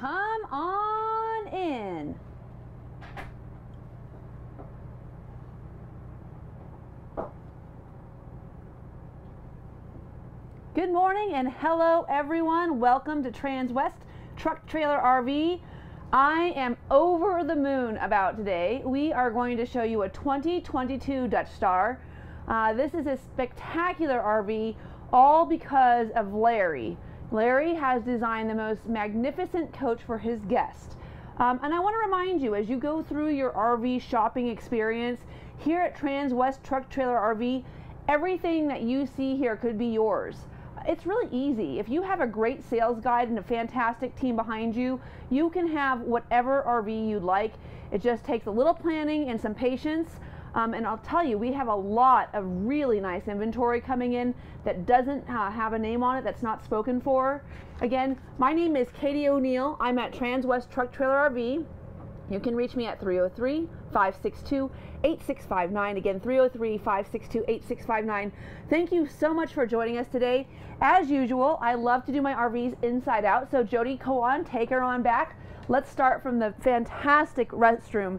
Come on in. Good morning and hello everyone. Welcome to Transwest Truck Trailer RV. I am over the moon about today. We are going to show you a 2022 Dutch Star. This is a spectacular RV, all because of Larry. Larry has designed the most magnificent coach for his guest. And I want to remind you, as you go through your RV shopping experience, here at Transwest Truck Trailer RV, everything that you see here could be yours. It's really easy. If you have a great sales guide and a fantastic team behind you, you can have whatever RV you'd like. It just takes a little planning and some patience. And I'll tell you, we have a lot of really nice inventory coming in that doesn't have a name on it, that's not spoken for. Again, my name is Katie O'Neill. I'm at Transwest Truck Trailer RV. You can reach me at 303-562-8659. Again, 303-562-8659. Thank you so much for joining us today. As usual, I love to do my RVs inside out, so Jody Kowan, take her on back. Let's start from the fantastic restroom,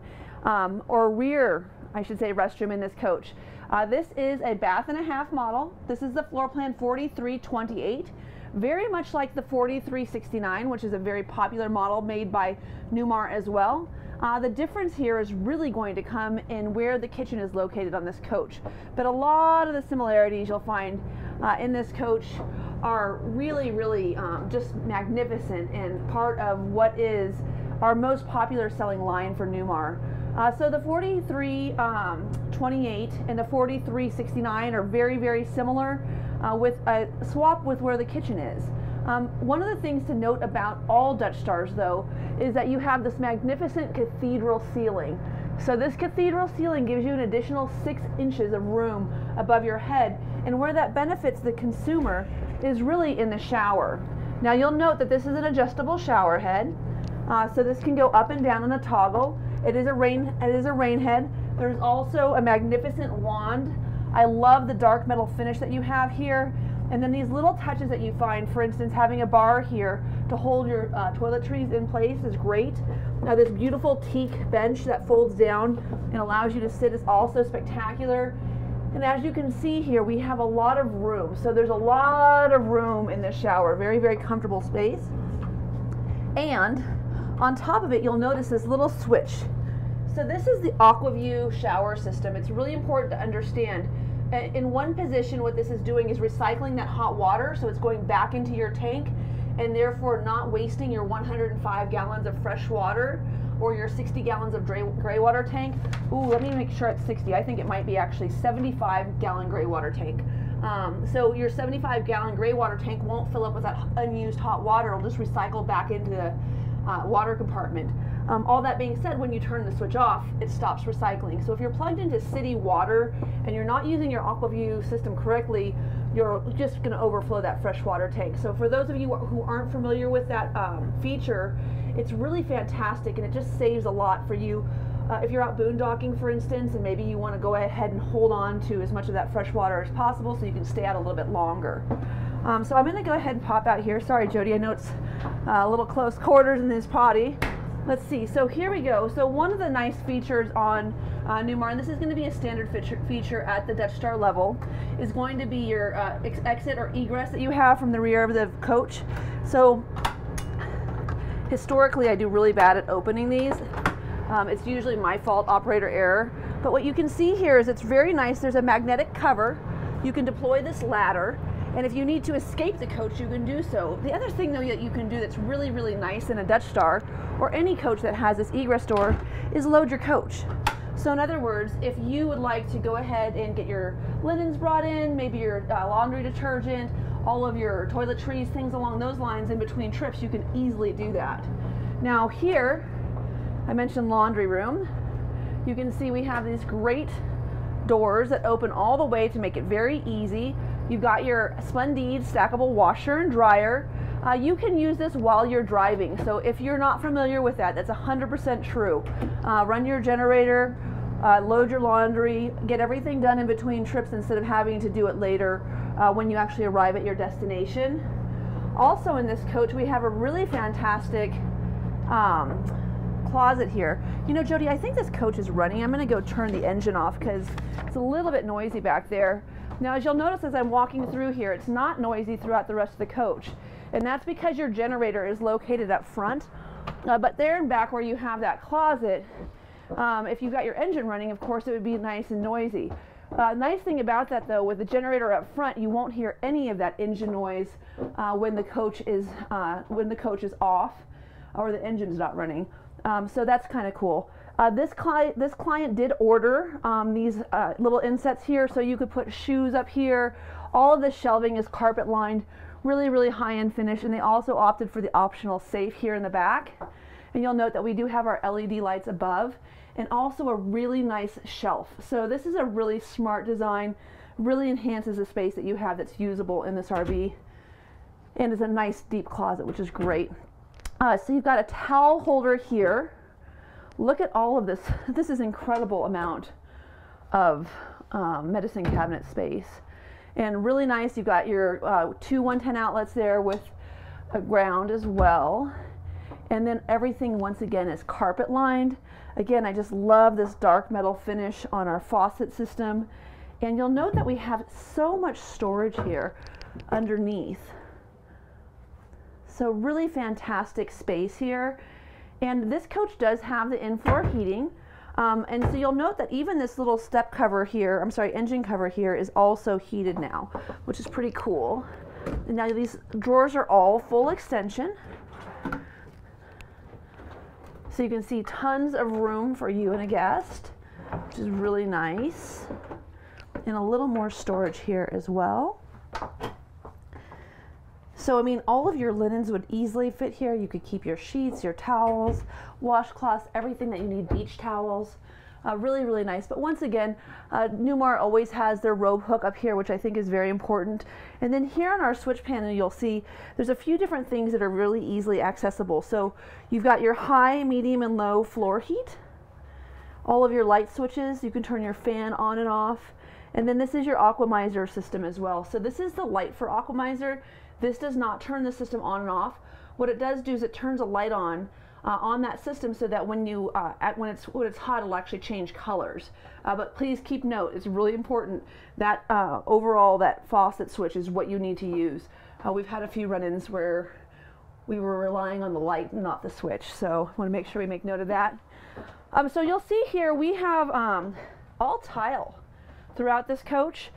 or rear, I should say, restroom in this coach. This is a bath-and-a-half model. This is the floor plan 4328. Very much like the 4369, which is a very popular model made by Newmar as well. The difference here is really going to come in where the kitchen is located on this coach. But a lot of the similarities you'll find in this coach are really, really just magnificent and part of what is our most popular selling line for Newmar. So the 4328 and the 4369 are very, very similar with a swap with where the kitchen is. One of the things to note about all Dutch Stars, though, is that you have this magnificent cathedral ceiling. So this cathedral ceiling gives you an additional 6 inches of room above your head, and where that benefits the consumer is really in the shower. Now you'll note that this is an adjustable shower head, so this can go up and down on a toggle. It is a rain head. There's also a magnificent wand. I love the dark metal finish that you have here. And then these little touches that you find, for instance, having a bar here to hold your toiletries in place is great. Now this beautiful teak bench that folds down and allows you to sit is also spectacular. And as you can see here, we have a lot of room. So there's a lot of room in this shower. Very, very comfortable space. And on top of it, you'll notice this little switch. So this is the Aquaview shower system. It's really important to understand. In one position, what this is doing is recycling that hot water, so it's going back into your tank and therefore not wasting your 105 gallons of fresh water or your 60 gallons of gray water tank. Ooh, let me make sure it's 60. I think it might be actually 75 gallon gray water tank. So your 75 gallon gray water tank won't fill up with that unused hot water. It'll just recycle back into the water compartment. All that being said, when you turn the switch off, it stops recycling. So if you're plugged into city water and you're not using your Aquaview system correctly, you're just going to overflow that freshwater tank. So for those of you who aren't familiar with that feature, it's really fantastic, and it just saves a lot for you. If you're out boondocking, for instance, and maybe you want to go ahead and hold on to as much of that fresh water as possible so you can stay out a little bit longer. So I'm going to go ahead and pop out here. Sorry, Jody, I know it's a little close quarters in this potty. Let's see, so here we go. So one of the nice features on Newmar, and this is going to be a standard feature at the Dutch Star level, is going to be your exit or egress that you have from the rear of the coach. So historically, I do really bad at opening these. It's usually my fault, operator error. But what you can see here is it's very nice. There's a magnetic cover. You can deploy this ladder, and if you need to escape the coach, you can do so. The other thing, though, that you can do that's really, really nice in a Dutch Star, or any coach that has this egress door, is load your coach. So in other words, if you would like to go ahead and get your linens brought in, maybe your laundry detergent, all of your toiletries, things along those lines in between trips, you can easily do that. Now here, I mentioned laundry room. You can see we have these great doors that open all the way to make it very easy. You've got your Splendid stackable washer and dryer. You can use this while you're driving. So if you're not familiar with that, that's 100% true. Run your generator, load your laundry, get everything done in between trips instead of having to do it later when you actually arrive at your destination. Also in this coach, we have a really fantastic closet here. You know, Jody, I think this coach is running. I'm going to go turn the engine off because it's a little bit noisy back there. Now, as you'll notice as I'm walking through here, it's not noisy throughout the rest of the coach. And that's because your generator is located up front. But there and back where you have that closet, if you've got your engine running, of course, it would be nice and noisy. Nice thing about that, though, with the generator up front, you won't hear any of that engine noise when the coach is off or the engine's not running. So that's kind of cool. This client did order these little insets here, so you could put shoes up here. All of the shelving is carpet lined, really, really high-end finish, and they also opted for the optional safe here in the back. And you'll note that we do have our LED lights above and also a really nice shelf. So this is a really smart design, really enhances the space that you have that's usable in this RV, and it's a nice deep closet, which is great. So you've got a towel holder here. Look at all of this. This is incredible amount of medicine cabinet space. And really nice, you've got your two 110 outlets there with a ground as well. And then everything, once again, is carpet lined. Again, I just love this dark metal finish on our faucet system. And you'll note that we have so much storage here underneath. So really fantastic space here. And this coach does have the in-floor heating. And so you'll note that even this little step cover here, I'm sorry, engine cover here is also heated now, which is pretty cool. And now these drawers are all full extension. So you can see tons of room for you and a guest, which is really nice. And a little more storage here as well. So, I mean, all of your linens would easily fit here. You could keep your sheets, your towels, washcloths, everything that you need, beach towels. Really, really nice. But once again, Newmar always has their robe hook up here, which I think is very important. And then here on our switch panel, you'll see there's a few different things that are really easily accessible. So you've got your high, medium, and low floor heat. All of your light switches, you can turn your fan on and off. And then this is your Aquamizer system as well. So this is the light for Aquamizer. This does not turn the system on and off. What it does do is it turns a light on that system so that when you when it's hot, it'll actually change colors. But please keep note, it's really important that overall that faucet switch is what you need to use. We've had a few run-ins where we were relying on the light, not the switch. So I want to make sure we make note of that. So you'll see here we have all tile throughout this coach.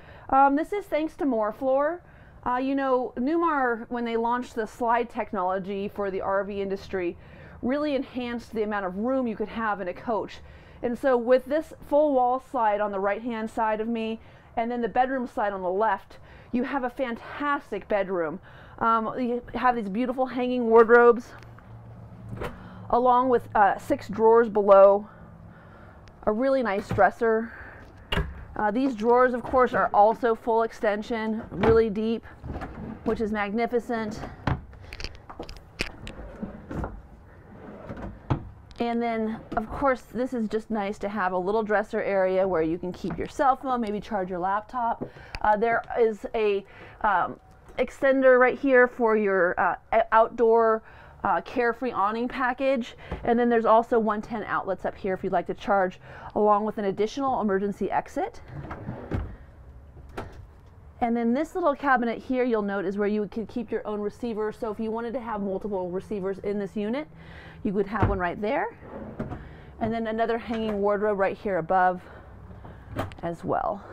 This is thanks to Moore Floor. You know, Newmar, when they launched the slide technology for the RV industry, really enhanced the amount of room you could have in a coach. And so with this full wall slide on the right hand side of me and then the bedroom slide on the left, you have a fantastic bedroom. You have these beautiful hanging wardrobes along with 6 drawers below, a really nice dresser. These drawers, of course, are also full extension, really deep, which is magnificent. And then, of course, this is just nice to have a little dresser area where you can keep your cell phone, maybe charge your laptop. There is a extender right here for your outdoor Carefree awning package. And then there's also 110 outlets up here if you'd like to charge, along with an additional emergency exit. And then this little cabinet here, you'll note, is where you can keep your own receiver. So if you wanted to have multiple receivers in this unit, you would have one right there. And then another hanging wardrobe right here above as well.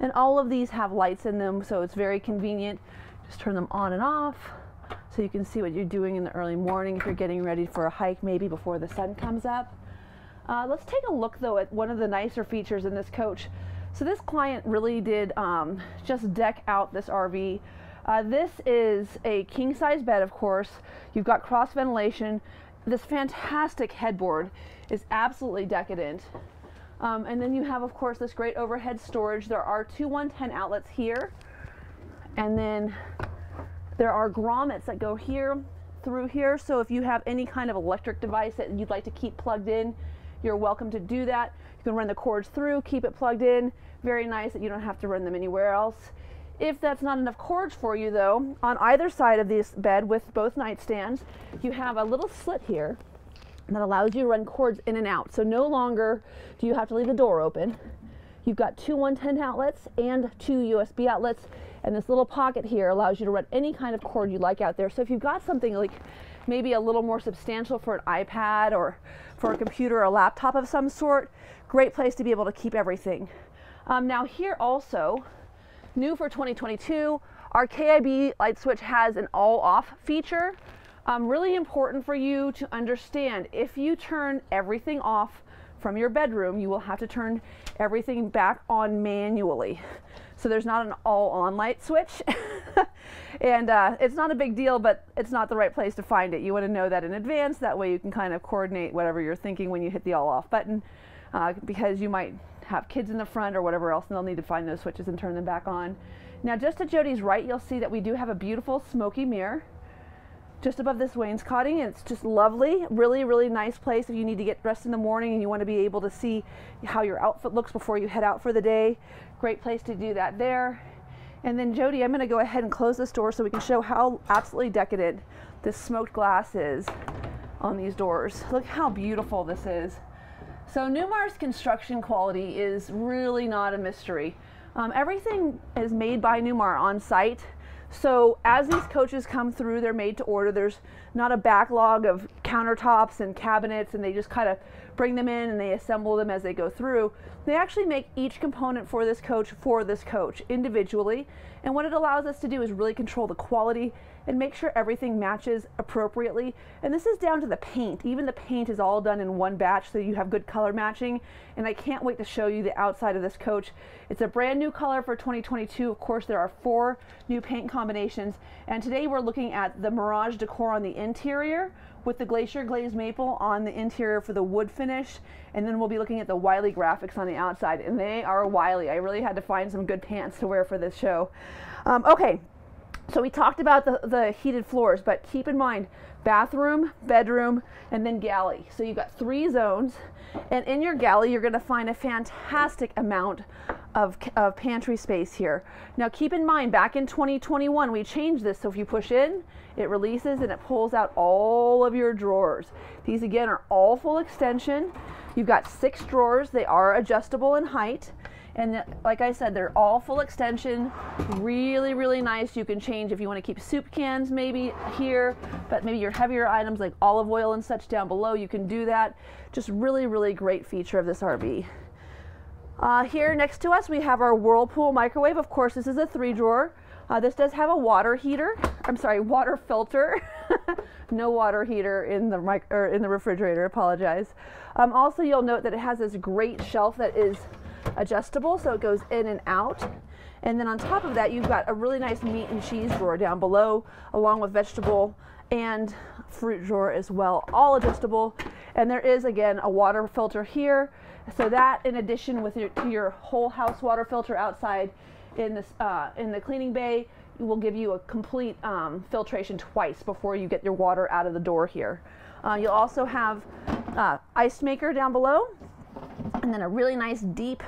And all of these have lights in them, so it's very convenient. Just turn them on and off. So you can see what you're doing in the early morning if you're getting ready for a hike, maybe before the sun comes up. Let's take a look, though, at one of the nicer features in this coach. So this client really did just deck out this RV. This is a king-size bed, of course. You've got cross ventilation. This fantastic headboard is absolutely decadent. And then you have, of course, this great overhead storage. There are two 110 outlets here, and then there are grommets that go here through here. So if you have any kind of electric device that you'd like to keep plugged in, you're welcome to do that. You can run the cords through, keep it plugged in. Very nice that you don't have to run them anywhere else. If that's not enough cords for you, though, on either side of this bed with both nightstands, you have a little slit here that allows you to run cords in and out. So no longer do you have to leave the door open. You've got two 110 outlets and two USB outlets, and this little pocket here allows you to run any kind of cord you like out there. So if you've got something like maybe a little more substantial for an iPad or for a computer or a laptop of some sort, great place to be able to keep everything. Now here also, new for 2022, our KIB light switch has an all-off feature. Really important for you to understand, if you turn everything off from your bedroom, you will have to turn everything back on manually. So there's not an all-on light switch. And it's not a big deal, but it's not the right place to find it. You want to know that in advance. That way you can kind of coordinate whatever you're thinking when you hit the all-off button, because you might have kids in the front or whatever else, and they'll need to find those switches and turn them back on. Now, just to Jody's right, you'll see that we do have a beautiful smoky mirror just above this wainscoting. It's just lovely, really, really nice place if you need to get dressed in the morning and you want to be able to see how your outfit looks before you head out for the day. Great place to do that there. And then Jody, I'm going to go ahead and close this door so we can show how absolutely decadent this smoked glass is on these doors. Look how beautiful this is. So Newmar's construction quality is really not a mystery. Everything is made by Newmar on site. So as these coaches come through, they're made to order. There's not a backlog of countertops and cabinets, and they just kind of bring them in and they assemble them as they go through. They actually make each component for this coach individually. And what it allows us to do is really control the quality and make sure everything matches appropriately. And this is down to the paint. Even the paint is all done in one batch, so you have good color matching. And I can't wait to show you the outside of this coach. It's a brand new color for 2022. Of course, there are 4 new paint combinations. And today we're looking at the Mirage decor on the interior with the Glacier Glaze maple on the interior for the wood finish. And then we'll be looking at the Wiley graphics on the outside. And they are Wiley. I really had to find some good pants to wear for this show. Okay. So we talked about the heated floors, but keep in mind, bathroom, bedroom, and then galley. So you've got 3 zones, and in your galley, you're gonna find a fantastic amount of pantry space here. Now keep in mind, back in 2021, we changed this, so if you push in, it releases and it pulls out all of your drawers. These again are all full extension. You've got 6 drawers, they are adjustable in height. And like I said, they're all full extension, really, really nice. You can change if you want to keep soup cans maybe here, but maybe your heavier items like olive oil and such down below, you can do that. Just really, really great feature of this RV. Here next to us, we have our Whirlpool microwave. Of course, this is a 3 drawer. This does have a water heater. I'm sorry, water filter. No water heater in the refrigerator, apologize. Also, you'll note that it has this great shelf that is adjustable, so it goes in and out. And then on top of that, you've got a really nice meat and cheese drawer down below, along with vegetable and fruit drawer as well, all adjustable. And there is again a water filter here, so that in addition with your whole house water filter outside in the cleaning bay, will give you a complete filtration twice before you get your water out of the door here. You'll also have ice maker down below, and then a really nice deep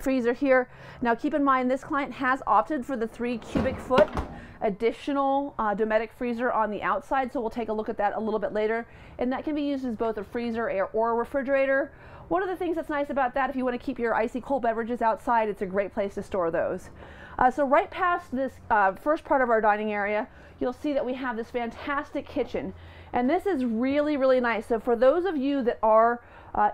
freezer here. Now keep in mind, this client has opted for the 3 cubic foot additional Dometic freezer on the outside, so we'll take a look at that a little bit later. And that can be used as both a freezer or a refrigerator. One of the things that's nice about that, if you want to keep your icy cold beverages outside, it's a great place to store those. So right past this first part of our dining area, you'll see that we have this fantastic kitchen. And this is really, really nice. So for those of you that are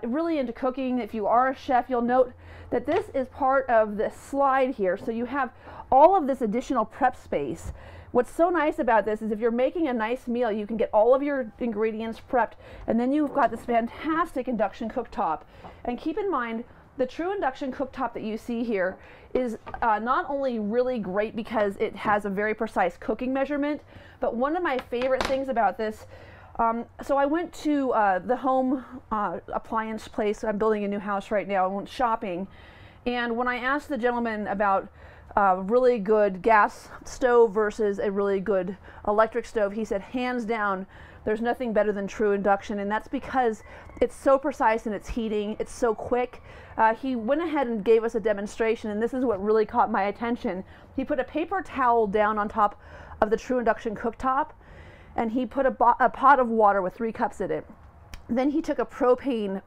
really into cooking, if you are a chef, you'll note that this is part of this slide here. So you have all of this additional prep space. What's so nice about this is if you're making a nice meal, you can get all of your ingredients prepped, and then you've got this fantastic induction cooktop. And keep in mind, the true induction cooktop that you see here is not only really great because it has a very precise cooking measurement, but one of my favorite things about this, so I went to the home appliance place. I'm building a new house right now. I went shopping, and when I asked the gentleman about really good gas stove versus a really good electric stove, he said, hands down, there's nothing better than true induction, and that's because it's so precise in its heating, it's so quick. He went ahead and gave us a demonstration, and this is what really caught my attention. He put a paper towel down on top of the true induction cooktop, and he put a pot of water with 3 cups in it. Then he took a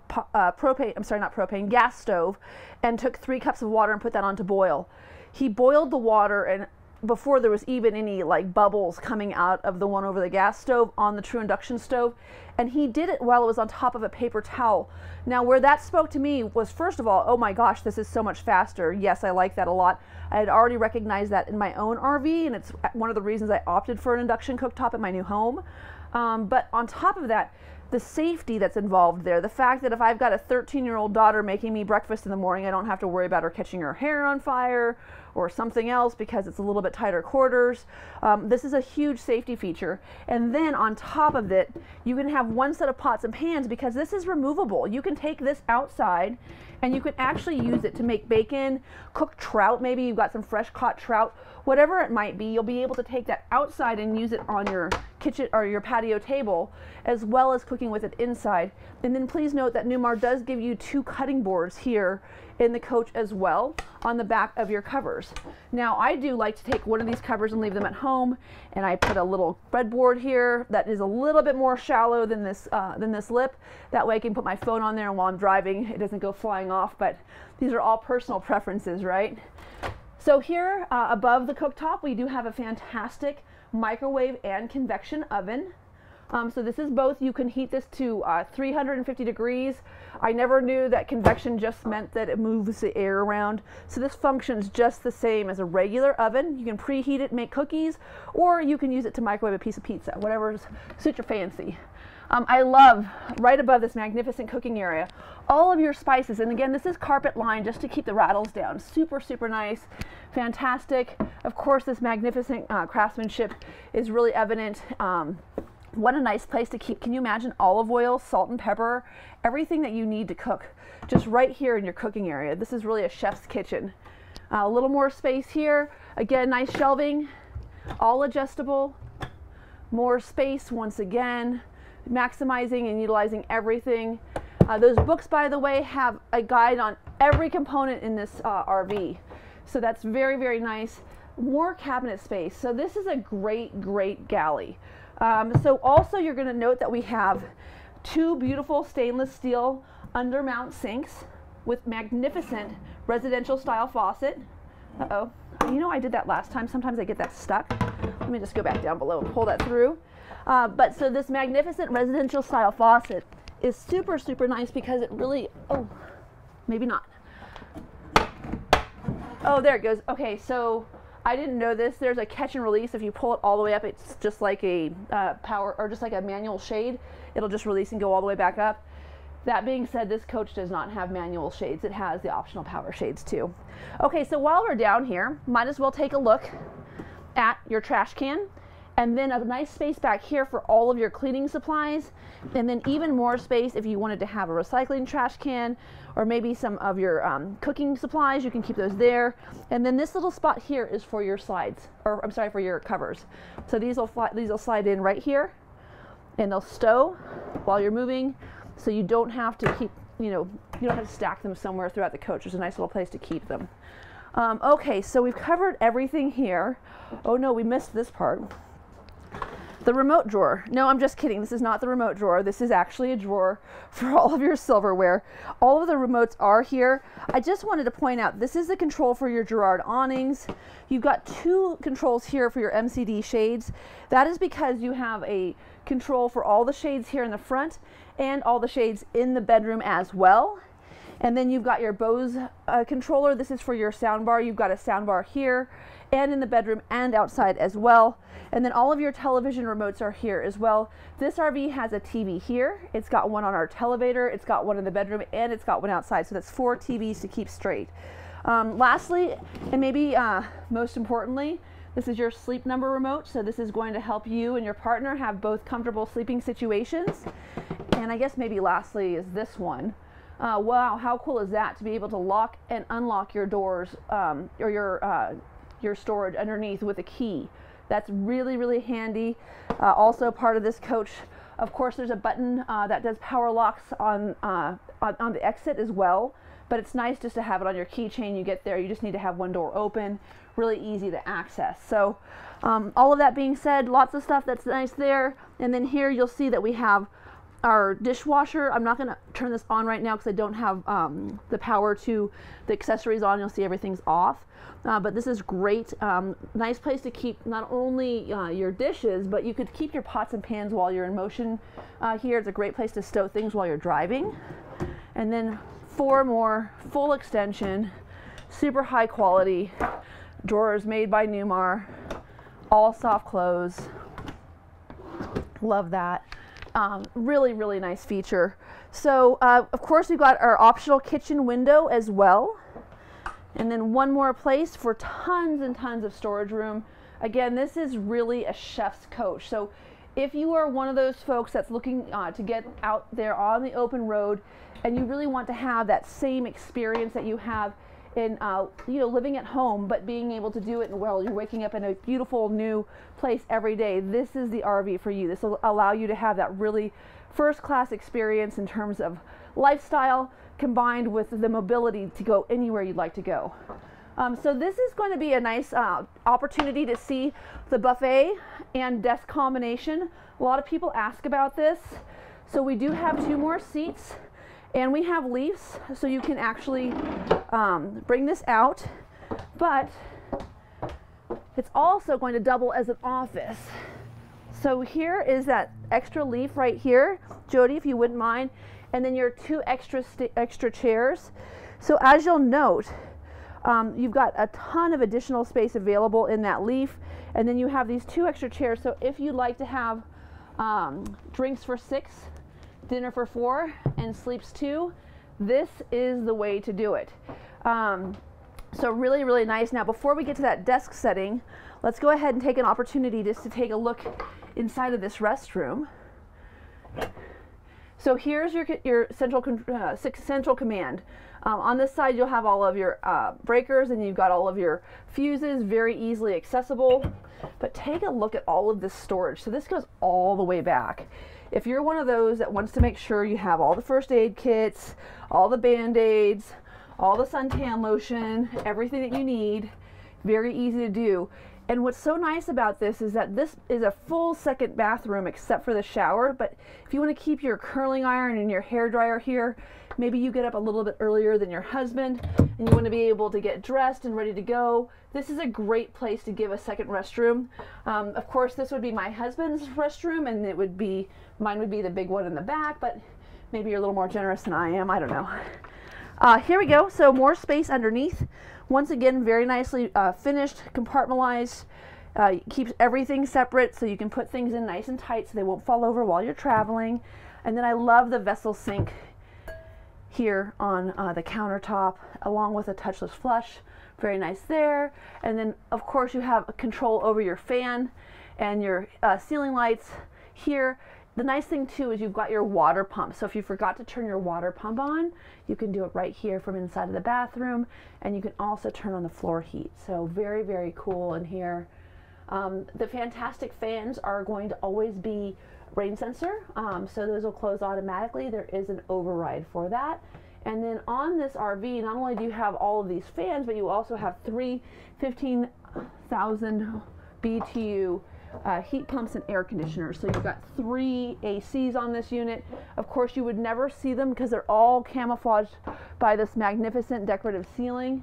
gas stove and took 3 cups of water and put that on to boil. He boiled the water, and before there was even any like bubbles coming out of the one over the gas stove on the true induction stove, and he did it while it was on top of a paper towel. Now where that spoke to me was, first of all, oh my gosh, this is so much faster. Yes, I like that a lot. I had already recognized that in my own RV, and it's one of the reasons I opted for an induction cooktop in my new home. But on top of that, the safety that's involved there, the fact that if I've got a 13-year-old daughter making me breakfast in the morning, I don't have to worry about her catching her hair on fire or something else because it's a little bit tighter quarters. This is a huge safety feature. And then on top of it, you can have one set of pots and pans because this is removable. You can take this outside and you can actually use it to make bacon, cook trout. Maybe you've got some fresh caught trout, whatever it might be. You'll be able to take that outside and use it on your kitchen or your patio table, as well as cooking with it inside. And then please note that Newmar does give you 2 cutting boards here in the coach as well on the back of your covers. Now I do like to take one of these covers and leave them at home, and I put a little breadboard here that is a little bit more shallow than this lip. That way I can put my phone on there, and while I'm driving it doesn't go flying off. But these are all personal preferences, right? So here above the cooktop we do have a fantastic microwave and convection oven. So this is both. You can heat this to 350 degrees. I never knew that convection just meant that it moves the air around. So this functions just the same as a regular oven. You can preheat it, make cookies, or you can use it to microwave a piece of pizza, whatever suits your fancy. I love, right above this magnificent cooking area, all of your spices. And again, this is carpet lined just to keep the rattles down. Super, super nice, fantastic. Of course, this magnificent craftsmanship is really evident. What a nice place to keep, can you imagine, olive oil, salt and pepper, everything that you need to cook, just right here in your cooking area. This is really a chef's kitchen. A little more space here. Again, nice shelving, all adjustable, more space once again, maximizing and utilizing everything. Those books, by the way, have a guide on every component in this RV. So that's very, very nice. More cabinet space. So this is a great, great galley. So also you're going to note that we have 2 beautiful stainless steel undermount sinks with magnificent residential style faucet. Uh-oh. You know, I did that last time. Sometimes I get that stuck. Let me just go back down below and pull that through. But so this magnificent residential style faucet is super, super nice because it really, oh, maybe not. Oh, there it goes. Okay. So I didn't know this. There's a catch and release. If you pull it all the way up, it's just like a power or just like a manual shade. It'll just release and go all the way back up. That being said, this coach does not have manual shades. It has the optional power shades too. Okay, so while we're down here, might as well take a look at your trash can, and then a nice space back here for all of your cleaning supplies, and then even more space if you wanted to have a recycling trash can or maybe some of your cooking supplies. You can keep those there. And then this little spot here is for your slides, or I'm sorry, for your covers. So these will slide in right here, and they'll stow while you're moving, so you don't have to keep, you know, you don't have to stack them somewhere throughout the coach. There's a nice little place to keep them. Okay, so we've covered everything here. Oh no, we missed this part. The remote drawer. No, I'm just kidding. This is not the remote drawer. This is actually a drawer for all of your silverware. All of the remotes are here. I just wanted to point out, this is the control for your Girard awnings. You've got 2 controls here for your MCD shades. That is because you have a control for all the shades here in the front and all the shades in the bedroom as well. And then you've got your Bose controller. This is for your soundbar. You've got a soundbar here and in the bedroom and outside as well. And then all of your television remotes are here as well. This RV has a TV here. It's got one on our televator, it's got one in the bedroom, and it's got one outside. So that's 4 TVs to keep straight. Lastly, and maybe most importantly, this is your Sleep Number remote. So this is going to help you and your partner have both comfortable sleeping situations. And I guess maybe lastly is this one. Wow, how cool is that, to be able to lock and unlock your doors or your storage underneath with a key. That's really, really handy. Also part of this coach, of course, there's a button that does power locks on the exit as well. but it's nice just to have it on your keychain. You get there, you just need to have one door open, really easy to access. So all of that being said, lots of stuff that's nice there. And then here you'll see that we have our dishwasher. I'm not going to turn this on right now because I don't have the power to the accessories on. You'll see everything's off, but this is great. Nice place to keep not only your dishes, but you could keep your pots and pans while you're in motion here. It's a great place to stow things while you're driving. And then four more full extension, super high quality drawers made by Newmar, all soft close. Love that. Really, really nice feature. So of course we've got our optional kitchen window as well. And then one more place for tons and tons of storage room. Again, this is really a chef's coach. So if you are one of those folks that's looking to get out there on the open road and you really want to have that same experience that you have in you know, living at home, but being able to do it well, you're waking up in a beautiful new place every day, this is the RV for you. This will allow you to have that really first-class experience in terms of lifestyle combined with the mobility to go anywhere you'd like to go. So this is going to be a nice opportunity to see the buffet and desk combination. A lot of people ask about this. So we do have two more seats. And we have leaves, so you can actually bring this out, but it's also going to double as an office. So here is that extra leaf right here, Jody, if you wouldn't mind, and then your two extra chairs. So as you'll note, you've got a ton of additional space available in that leaf, and then you have these two extra chairs. So if you'd like to have drinks for six, dinner for four, and sleeps two, this is the way to do it. So really, really nice. Now, before we get to that desk setting, let's go ahead and take an opportunity just to take a look inside of this restroom. So here's your central command. On this side, you'll have all of your breakers, and you've got all of your fuses, very easily accessible. But take a look at all of this storage. So this goes all the way back. If you're one of those that wants to make sure you have all the first aid kits, all the band-aids, all the suntan lotion, everything that you need, very easy to do. And what's so nice about this is that this is a full second bathroom except for the shower, but if you want to keep your curling iron and your hair dryer here, maybe you get up a little bit earlier than your husband and you want to be able to get dressed and ready to go, this is a great place to give a second restroom. Of course, this would be my husband's restroom, and it would be, mine would be the big one in the back, but maybe you're a little more generous than I am, I don't know. Here we go, so more space underneath. Once again, very nicely finished, compartmentalized, keeps everything separate so you can put things in nice and tight so they won't fall over while you're traveling. And then I love the vessel sink here on the countertop, along with a touchless flush. Very nice there. And then of course you have control over your fan and your ceiling lights here. The nice thing too is you've got your water pump. So if you forgot to turn your water pump on, you can do it right here from inside of the bathroom, and you can also turn on the floor heat. So very, very cool in here. The fantastic fans are going to always be rain sensor. So those will close automatically. There is an override for that. And then on this RV, not only do you have all of these fans, but you also have three 15,000 BTU heat pumps and air conditioners. So you've got three ACs on this unit. Of course, you would never see them because they're all camouflaged by this magnificent decorative ceiling.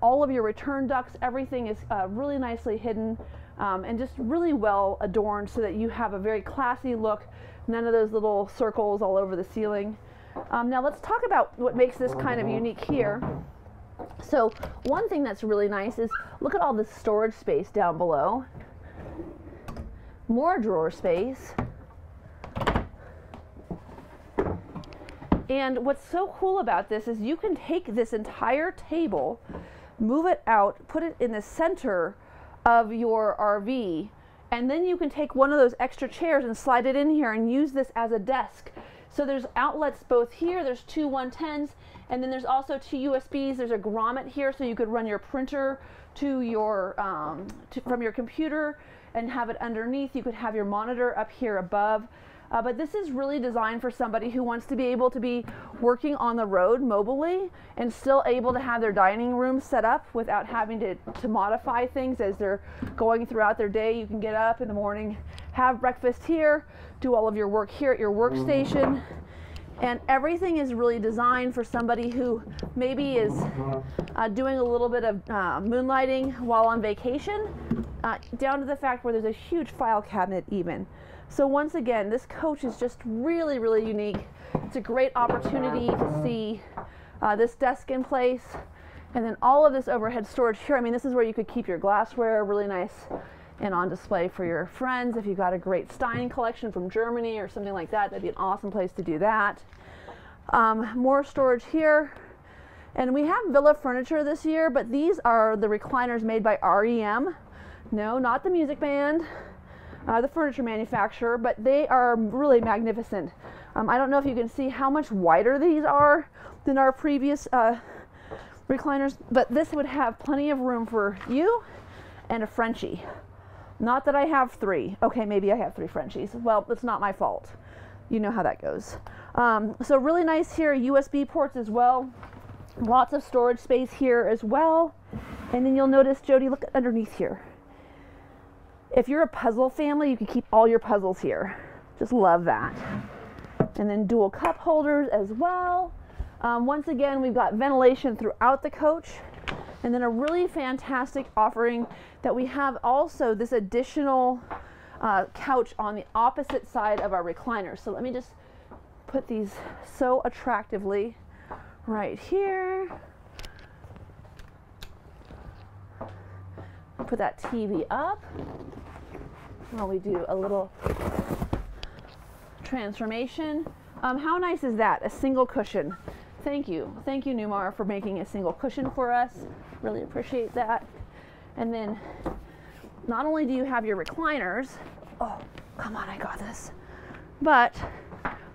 All of your return ducts, everything is really nicely hidden and just really well adorned so that you have a very classy look. None of those little circles all over the ceiling. Now let's talk about what makes this kind of unique here. So one thing that's really nice is look at all this storage space down below. More drawer space. And what's so cool about this is you can take this entire table, move it out, put it in the center of your RV, and then you can take one of those extra chairs and slide it in here and use this as a desk. So there's outlets both here, there's two 110s, and then there's also two USBs. There's a grommet here so you could run your printer to your, from your computer and have it underneath. You could have your monitor up here above. But this is really designed for somebody who wants to be able to be working on the road mobilely and still able to have their dining room set up without having to modify things as they're going throughout their day. You can get up in the morning, have breakfast here, do all of your work here at your workstation. And everything is really designed for somebody who maybe is doing a little bit of moonlighting while on vacation, down to the fact where there's a huge file cabinet even. So once again, this coach is just really, really unique. It's a great opportunity to see this desk in place, and then all of this overhead storage here. I mean, this is where you could keep your glassware really nice and on display for your friends. If you've got a great Stein collection from Germany or something like that, that'd be an awesome place to do that. More storage here. And we have Villa furniture this year, but these are the recliners made by REM. No, not the music band. The furniture manufacturer, but they are really magnificent. I don't know if you can see how much wider these are than our previous recliners, but this would have plenty of room for you and a Frenchie. Not that I have three. Okay, maybe I have three Frenchies. Well, it's not my fault. You know how that goes. So really nice here, USB ports as well. Lots of storage space here as well. And then you'll notice, Jody, look underneath here. If you're a puzzle family, you can keep all your puzzles here. Just love that. And then dual cup holders as well. Once again, we've got ventilation throughout the coach. And then a really fantastic offering that we have also this additional couch on the opposite side of our recliner. So let me just put these so attractively right here. Put that TV up while we do a little transformation. How nice is that? A single cushion. Thank you. Thank you, Newmar, for making a single cushion for us. Really appreciate that. And then not only do you have your recliners, oh, come on, I got this, but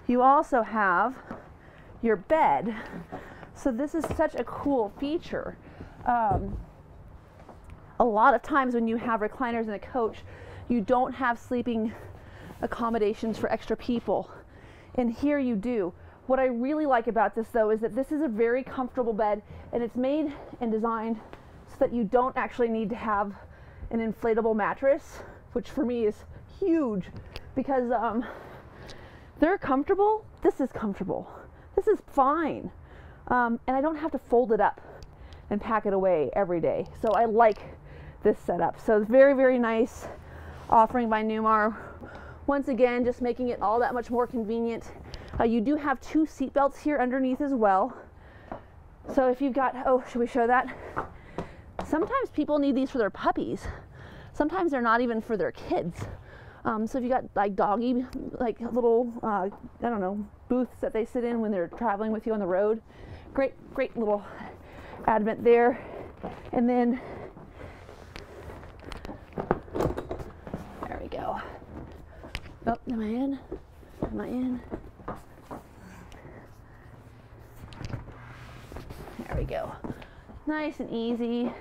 you also have your bed. So this is such a cool feature. A lot of times when you have recliners in a coach, you don't have sleeping accommodations for extra people. And here you do. What I really like about this though is that this is a very comfortable bed, and it's made and designed so that you don't actually need to have an inflatable mattress, which for me is huge because they're comfortable. This is comfortable. This is fine. And I don't have to fold it up and pack it away every day. So I like this setup. So it's very, very nice offering by Newmar. Once again, just making it all that much more convenient. You do have two seat belts here underneath as well. So if you've got, oh, should we show that? Sometimes people need these for their puppies. Sometimes they're not even for their kids. So if you got like doggy, like little, I don't know, booths that they sit in when they're traveling with you on the road. Great, great little advent there. And then there we go. Oh, am I in? Am I in? There we go. Nice and easy.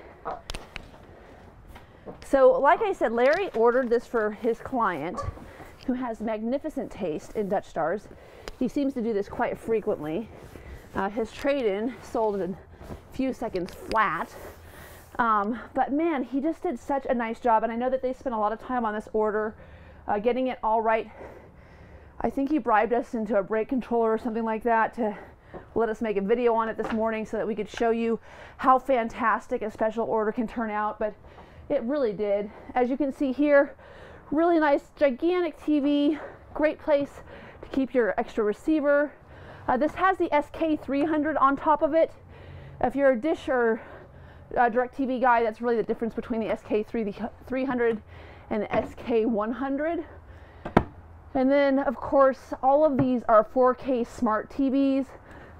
So like I said, Larry ordered this for his client who has magnificent taste in Dutch Stars. He seems to do this quite frequently. His trade-in sold in few seconds flat, but man, he just did such a nice job, and I know that they spent a lot of time on this order, getting it all right. I think he bribed us into a brake controller or something like that to let us make a video on it this morning so that we could show you how fantastic a special order can turn out, but it really did. As you can see here, really nice gigantic TV, great place to keep your extra receiver. This has the SK300 on top of it. If you're a Dish or DirecTV guy, that's really the difference between the SK300 and the SK100. And then, of course, all of these are 4K smart TVs.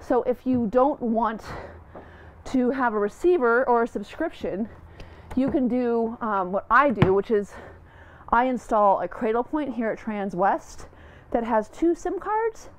So if you don't want to have a receiver or a subscription, you can do what I do, which is I install a cradle point here at Transwest that has two SIM cards.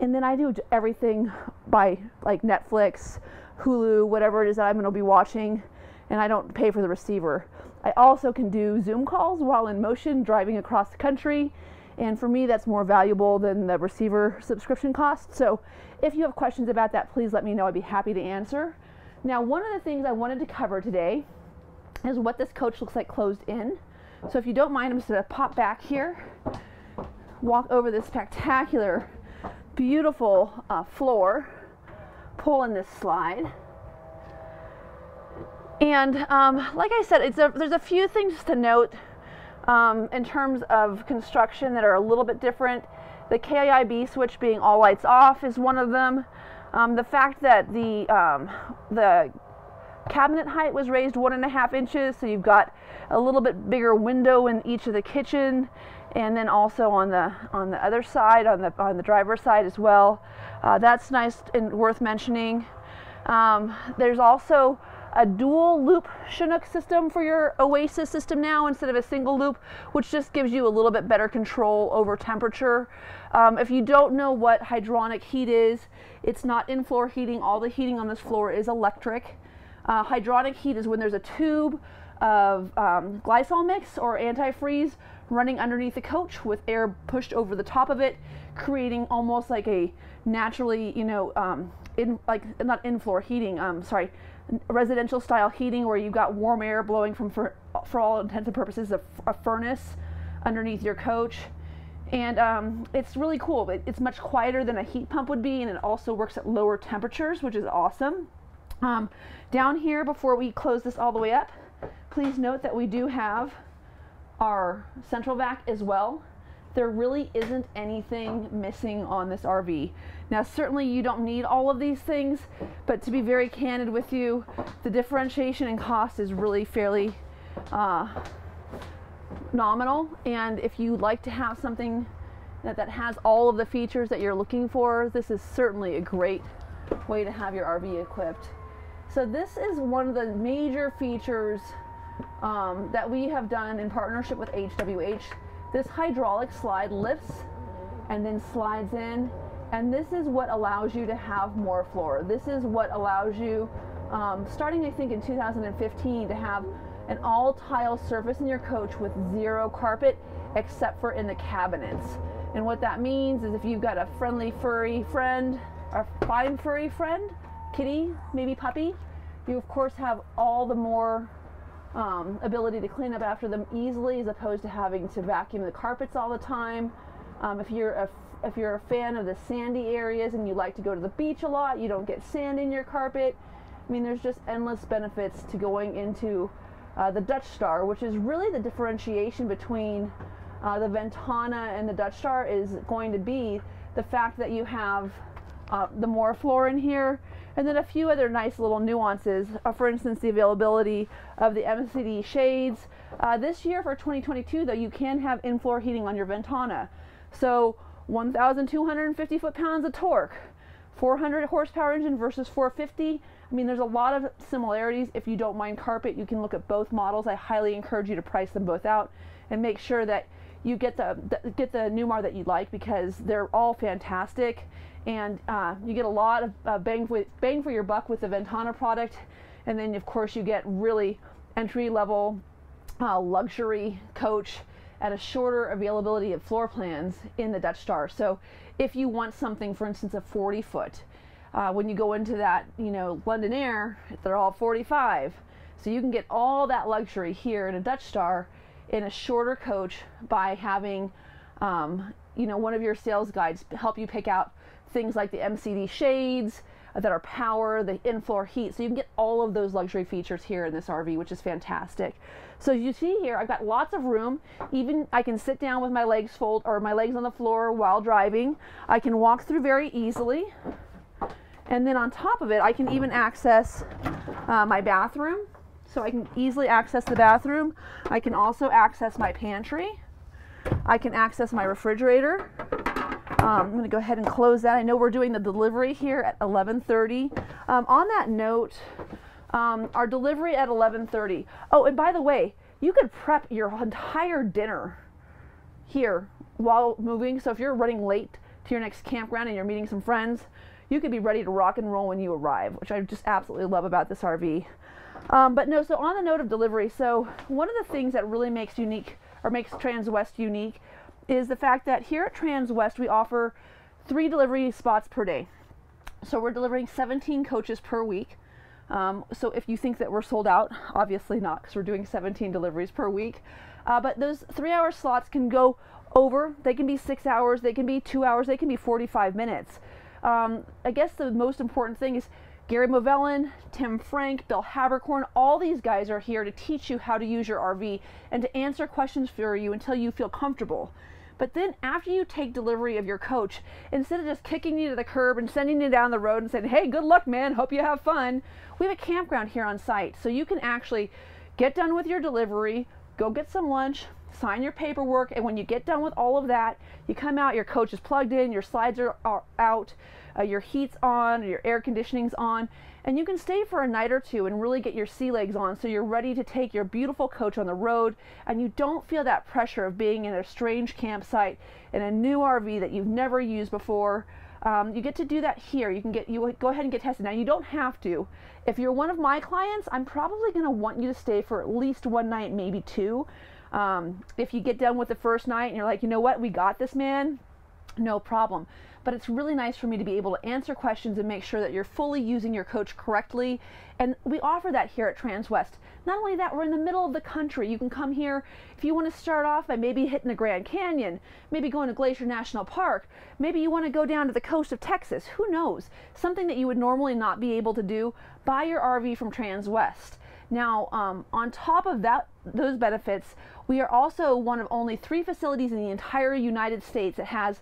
And then I do everything by like Netflix, Hulu, whatever it is that I'm going to be watching, and I don't pay for the receiver. I also can do Zoom calls while in motion, driving across the country, And for me, that's more valuable than the receiver subscription cost. So if you have questions about that, please let me know. I'd be happy to answer. Now, one of the things I wanted to cover today is what this coach looks like closed in. So if you don't mind, I'm just going to pop back here, walk over this spectacular, beautiful floor, pull in this slide. And like I said, there's a few things to note in terms of construction that are a little bit different. The KIB switch being all lights off is one of them. The fact that the cabinet height was raised 1.5 inches, so you've got a little bit bigger window in each of the kitchen, and then also on the other side, on the driver's side as well. That's nice and worth mentioning. There's also a dual loop Chinook system for your Oasis system now instead of a single loop, which just gives you a little bit better control over temperature. If you don't know what hydronic heat is, it's not in-floor heating. All the heating on this floor is electric. Hydronic heat is when there's a tube of glycol mix or antifreeze running underneath the coach with air pushed over the top of it, creating almost like a naturally, you know, not in-floor heating, sorry, residential style heating, where you've got warm air blowing from, for all intents and purposes, a furnace underneath your coach. And it's really cool. It's much quieter than a heat pump would be, and it also works at lower temperatures, which is awesome. Down here, before we close this all the way up, please note that we do have our central vac as well. There really isn't anything missing on this RV. Now, certainly you don't need all of these things, but to be very candid with you, the differentiation in cost is really fairly nominal. And if you'd like to have something that has all of the features that you're looking for, this is certainly a great way to have your RV equipped. So this is one of the major features that we have done in partnership with HWH. This hydraulic slide lifts and then slides in, and this is what allows you to have more floor. This is what allows you, starting I think in 2015, to have an all tile surface in your coach with zero carpet except for in the cabinets. And what that means is if you've got a friendly furry friend, a fine furry friend, kitty, maybe puppy, you of course have all the more ability to clean up after them easily, as opposed to having to vacuum the carpets all the time. If you're a fan of the sandy areas and you like to go to the beach a lot, you don't get sand in your carpet. I mean, there's just endless benefits to going into the Dutch Star, which is really the differentiation between the Ventana and the Dutch Star, is going to be the fact that you have the Moore Floor in here, and then a few other nice little nuances. For instance, the availability of the MCD shades. This year for 2022, though, you can have in-floor heating on your Ventana. So 1,250 foot-pounds of torque, 400 horsepower engine versus 450. I mean, there's a lot of similarities. If you don't mind carpet, you can look at both models. I highly encourage you to price them both out and make sure that you get the Newmar that you like, because they're all fantastic. And you get a lot of bang for your buck with the Ventana product, and then of course you get really entry-level luxury coach at a shorter availability of floor plans in the Dutch Star. So if you want something, for instance, a 40 foot, when you go into that, you know, London Air, they're all 45, so you can get all that luxury here in a Dutch Star in a shorter coach by having you know, one of your sales guides help you pick out things like the MCD shades that are power, the in-floor heat. So you can get all of those luxury features here in this RV, which is fantastic. So as you see here, I've got lots of room. Even I can sit down with my legs fold, or my legs on the floor while driving. I can walk through very easily. And then on top of it, I can even access my bathroom. So I can easily access the bathroom. I can also access my pantry. I can access my refrigerator. I'm going to go ahead and close that. I know we're doing the delivery here at 11:30. On that note, our delivery at 11:30. Oh, and by the way, you could prep your entire dinner here while moving. So if you're running late to your next campground and you're meeting some friends, you could be ready to rock and roll when you arrive, which I just absolutely love about this RV. But no, so on the note of delivery, so one of the things that really makes Transwest unique is the fact that here at Transwest, we offer 3 delivery spots per day. So we're delivering 17 coaches per week. So if you think that we're sold out, obviously not, because we're doing 17 deliveries per week. But those 3-hour slots can go over. They can be 6 hours, they can be 2 hours, they can be 45 minutes. I guess the most important thing is Gary Movellin, Tim Frank, Bill Haberkorn, all these guys are here to teach you how to use your RV and to answer questions for you until you feel comfortable. But then after you take delivery of your coach, instead of just kicking you to the curb and sending you down the road and saying, hey, good luck, man, hope you have fun, we have a campground here on site. So you can actually get done with your delivery, go get some lunch, sign your paperwork, and when you get done with all of that, you come out, your coach is plugged in, your slides are out, your heat's on, your air conditioning's on, and you can stay for a night or two and really get your sea legs on so you're ready to take your beautiful coach on the road and you don't feel that pressure of being in a strange campsite in a new RV that you've never used before. You get to do that here. You go ahead and get tested. Now, you don't have to. If you're one of my clients, I'm probably going to want you to stay for at least one night, maybe 2. If you get done with the first night and you're like, you know what, we got this, man, no problem. But it's really nice for me to be able to answer questions and make sure that you're fully using your coach correctly. And we offer that here at Transwest. Not only that, we're in the middle of the country. You can come here if you want to start off by maybe hitting the Grand Canyon, maybe going to Glacier National Park, maybe you want to go down to the coast of Texas, who knows? Something that you would normally not be able to do, buy your RV from Transwest. Now, on top of that, those benefits, we are also one of only 3 facilities in the entire United States that has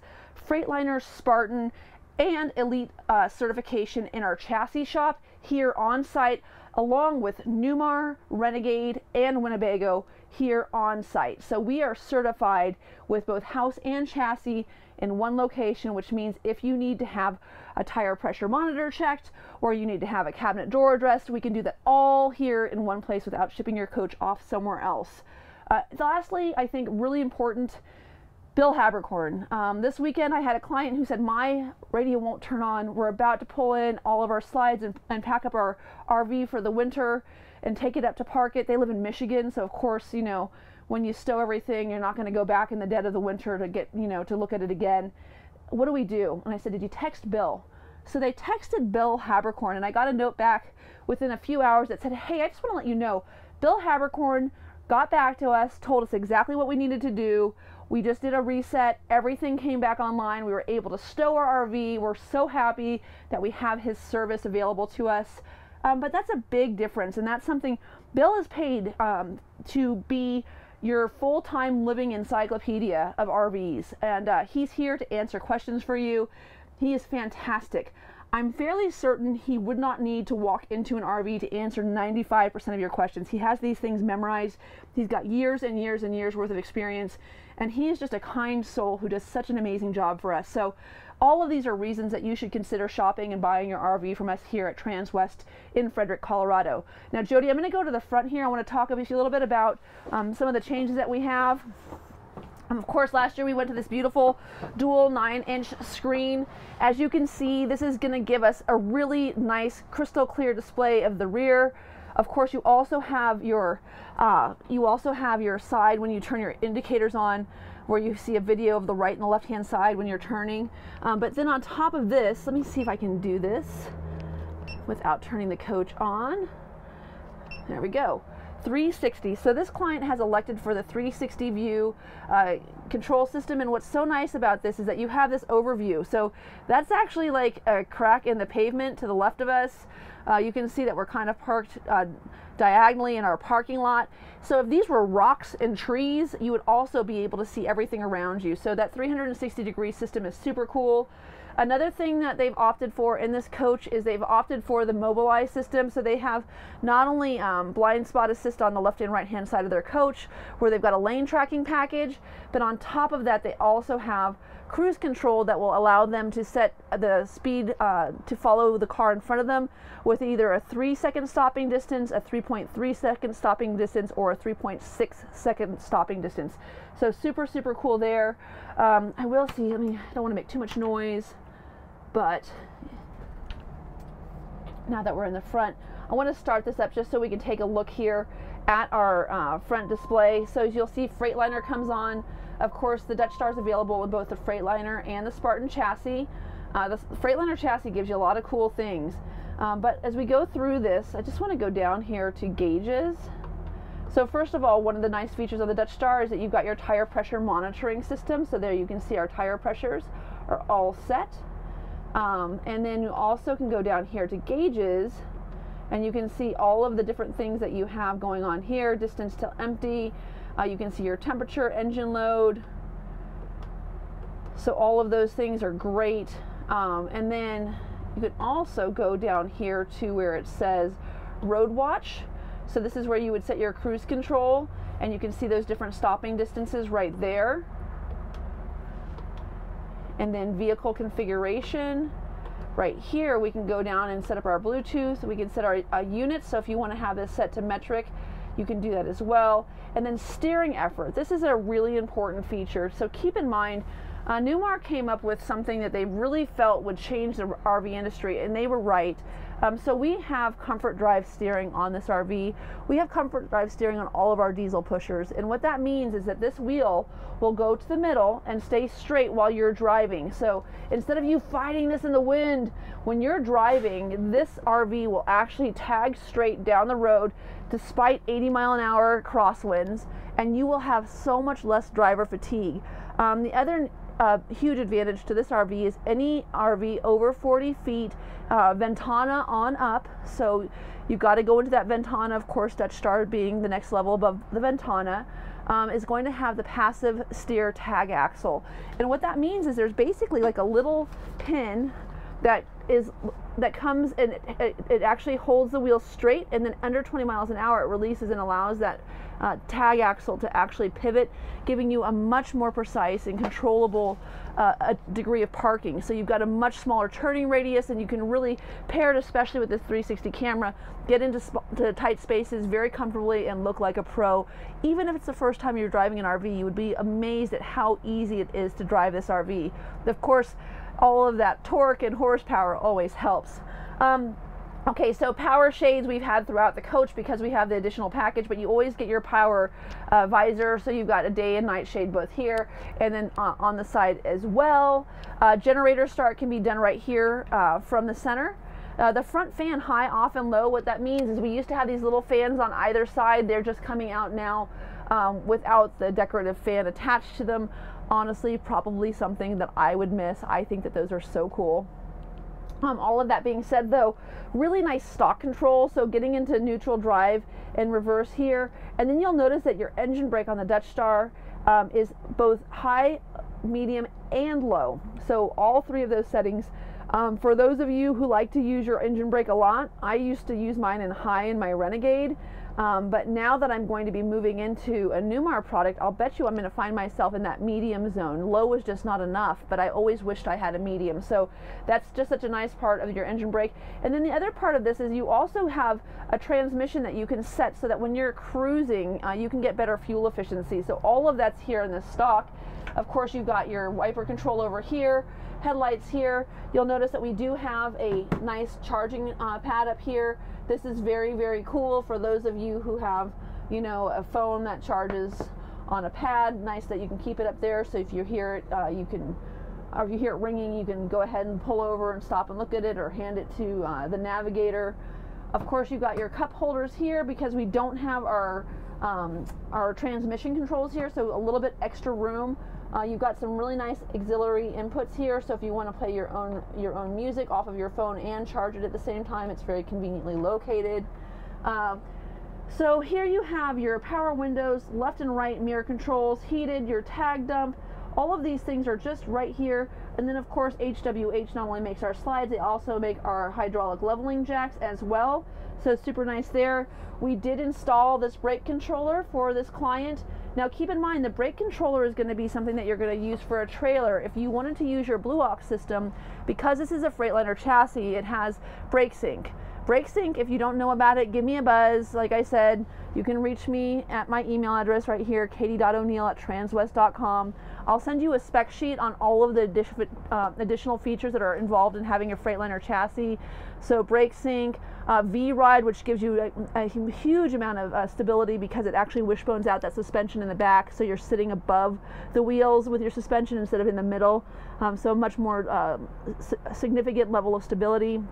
Freightliner, Spartan, and Elite certification in our chassis shop here on site, along with Newmar, Renegade, and Winnebago here on site. So we are certified with both house and chassis in one location, which means if you need to have a tire pressure monitor checked or you need to have a cabinet door addressed, we can do that all here in one place without shipping your coach off somewhere else. Lastly, I think really important, Bill Haberkorn. This weekend I had a client who said, my radio won't turn on. We're about to pull in all of our slides and pack up our RV for the winter and take it up to park it. They live in Michigan, so of course, you know, when you stow everything, you're not going to go back in the dead of the winter to get, you know, to look at it again. What do we do? And I said, did you text Bill? So they texted Bill Haberkorn, and I got a note back within a few hours that said, hey, I just want to let you know, Bill Haberkorn got back to us, told us exactly what we needed to do. We just did a reset. Everything came back online. We were able to stow our RV. We're so happy that we have his service available to us. But that's a big difference, and that's something Bill is paid to be your full-time living encyclopedia of RVs, and he's here to answer questions for you. He is fantastic. I'm fairly certain he would not need to walk into an RV to answer 95% of your questions. He has these things memorized. He's got years and years and years worth of experience, and he is just a kind soul who does such an amazing job for us. So all of these are reasons that you should consider shopping and buying your RV from us here at Transwest in Frederick, Colorado. Now, Jody, I'm going to go to the front here. I want to talk with you a little bit about some of the changes that we have. Of course, last year we went to this beautiful dual 9-inch screen. As you can see, this is going to give us a really nice crystal clear display of the rear. Of course, you also have your side when you turn your indicators on, where you see a video of the right and the left hand side when you're turning. But then on top of this, let me see if I can do this without turning the coach on. There we go. 360. So this client has elected for the 360 view control system, and what's so nice about this is that you have this overview. So that's actually like a crack in the pavement to the left of us. You can see that we're kind of parked diagonally in our parking lot. So if these were rocks and trees, you would also be able to see everything around you. So that 360-degree system is super cool. Another thing that they've opted for in this coach is they've opted for the Mobilize system. So they have not only blind spot assist on the left and right hand side of their coach, where they've got a lane tracking package, but on top of that, they also have cruise control that will allow them to set the speed to follow the car in front of them with either a 3-second stopping distance, a 3.3-second stopping distance, or a 3.6-second stopping distance. So super, super cool there. I will see, I don't want to make too much noise, but now that we're in the front, I want to start this up just so we can take a look here at our front display. So as you'll see, Freightliner comes on. Of course, the Dutch Star is available with both the Freightliner and the Spartan chassis. The Freightliner chassis gives you a lot of cool things. But as we go through this, I just want to go down here to gauges. So first of all, one of the nice features of the Dutch Star is that you've got your tire pressure monitoring system. So there you can see our tire pressures are all set. And then you also can go down here to gauges, and you can see all of the different things that you have going on here. Distance to empty. You can see your temperature, engine load. So all of those things are great. And then you can also go down here to where it says Road Watch. So this is where you would set your cruise control, and you can see those different stopping distances right there. And then vehicle configuration. Right here we can go down and set up our Bluetooth. We can set our units, so if you want to have this set to metric, you can do that as well. And then steering effort. This is a really important feature, so keep in mind, Newmar came up with something that they really felt would change the RV industry, and they were right. So we have comfort drive steering on this RV. We have comfort drive steering on all of our diesel pushers, and what that means is that this wheel will go to the middle and stay straight while you're driving. So instead of you fighting this in the wind, when you're driving, this RV will actually tag straight down the road despite 80-mile-an-hour crosswinds, and you will have so much less driver fatigue. The other huge advantage to this RV is any RV over 40 feet Ventana on up, so you've got to go into that Ventana. Of course, Dutch Star being the next level above the Ventana, is going to have the passive steer tag axle, and what that means is there's basically like a little pin that comes and it actually holds the wheel straight, and then under 20 miles an hour it releases and allows that tag axle to actually pivot, giving you a much more precise and controllable degree of parking. So you've got a much smaller turning radius, and you can really pair it, especially with this 360 camera, get into tight spaces very comfortably and look like a pro. Even if it's the first time you're driving an RV, you would be amazed at how easy it is to drive this RV. Of course, all of that torque and horsepower always helps. Okay, so power shades we've had throughout the coach because we have the additional package, but you always get your power visor, so you've got a day and night shade both here and then on the side as well. Generator start can be done right here from the center. The front fan high, off, and low, what that means is we used to have these little fans on either side. They're just coming out now without the decorative fan attached to them. Honestly, probably something that I would miss. I think that those are so cool. All of that being said, though, really nice stock control, so getting into neutral, drive, and reverse here. And then you'll notice that your engine brake on the Dutch Star is both high, medium, and low, so all three of those settings. For those of you who like to use your engine brake a lot, I used to use mine in high in my Renegade, but now that I'm going to be moving into a Newmar product, I'll bet you I'm going to find myself in that medium zone. Low was just not enough, but I always wished I had a medium, so that's just such a nice part of your engine brake. And then the other part of this is you also have a transmission that you can set so that when you're cruising, you can get better fuel efficiency. So all of that's here in the stock. Of course, you've got your wiper control over here, headlights here. You'll notice that we do have a nice charging pad up here. This is very, very cool for those of you who have, you know, a phone that charges on a pad. Nice that you can keep it up there, so if you hear it, you can, or if you hear it ringing, you can go ahead and pull over and stop and look at it, or hand it to the navigator. Of course, you've got your cup holders here because we don't have our transmission controls here, so a little bit extra room. You've got some really nice auxiliary inputs here, so if you want to play your own music off of your phone and charge it at the same time, it's very conveniently located. So here you have your power windows, left and right mirror controls, heated, your tag dump. All of these things are just right here. And then of course, HWH not only makes our slides, they also make our hydraulic leveling jacks as well. So super nice there. We did install this brake controller for this client. Now keep in mind, the brake controller is going to be something that you're going to use for a trailer. If you wanted to use your Blue Ox system, because this is a Freightliner chassis, it has brake sync. Brake Sync, if you don't know about it, give me a buzz. Like I said, you can reach me at my email address right here, katie.o'neill@transwest.com. I'll send you a spec sheet on all of the additional features that are involved in having a Freightliner chassis. So Brake Sync, V-Ride, which gives you a huge amount of stability because it actually wishbones out that suspension in the back, so you're sitting above the wheels with your suspension instead of in the middle. So much more significant level of stability.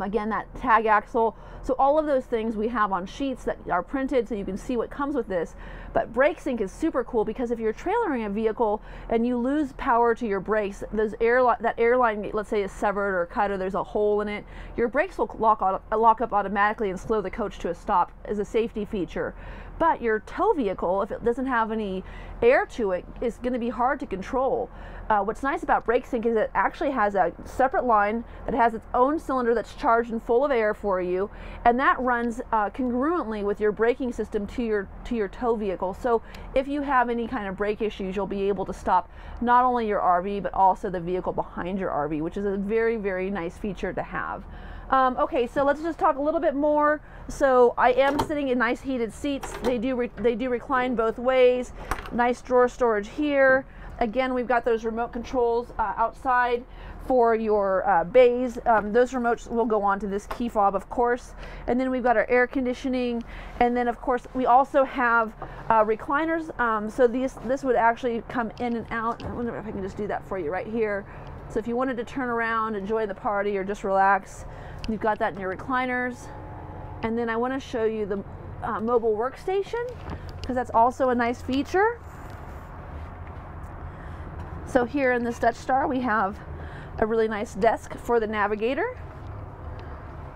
Again, that tag axle. So all of those things we have on sheets that are printed so you can see what comes with this. But Brake Sync is super cool because if you're trailering a vehicle and you lose power to your brakes, those that airline, let's say, is severed or cut or there's a hole in it, your brakes will lock up automatically and slow the coach to a stop as a safety feature. But your tow vehicle, if it doesn't have any air to it, is going to be hard to control. What's nice about Brake Sync is it actually has a separate line that has its own cylinder that's charged and full of air for you, and that runs congruently with your braking system to your tow vehicle. So if you have any kind of brake issues, you'll be able to stop not only your RV but also the vehicle behind your RV, which is a very, very nice feature to have. Okay, so let's just talk a little bit more. So I am sitting in nice heated seats. They do recline both ways. Nice drawer storage here. Again, we've got those remote controls outside for your bays. Those remotes will go onto this key fob, of course. And then we've got our air conditioning. And then, of course, we also have recliners. So this would actually come in and out. I wonder if I can just do that for you right here. So if you wanted to turn around, enjoy the party, or just relax, you've got that in your recliners. And then I want to show you the mobile workstation, because that's also a nice feature. So here in this Dutch Star, we have a really nice desk for the navigator.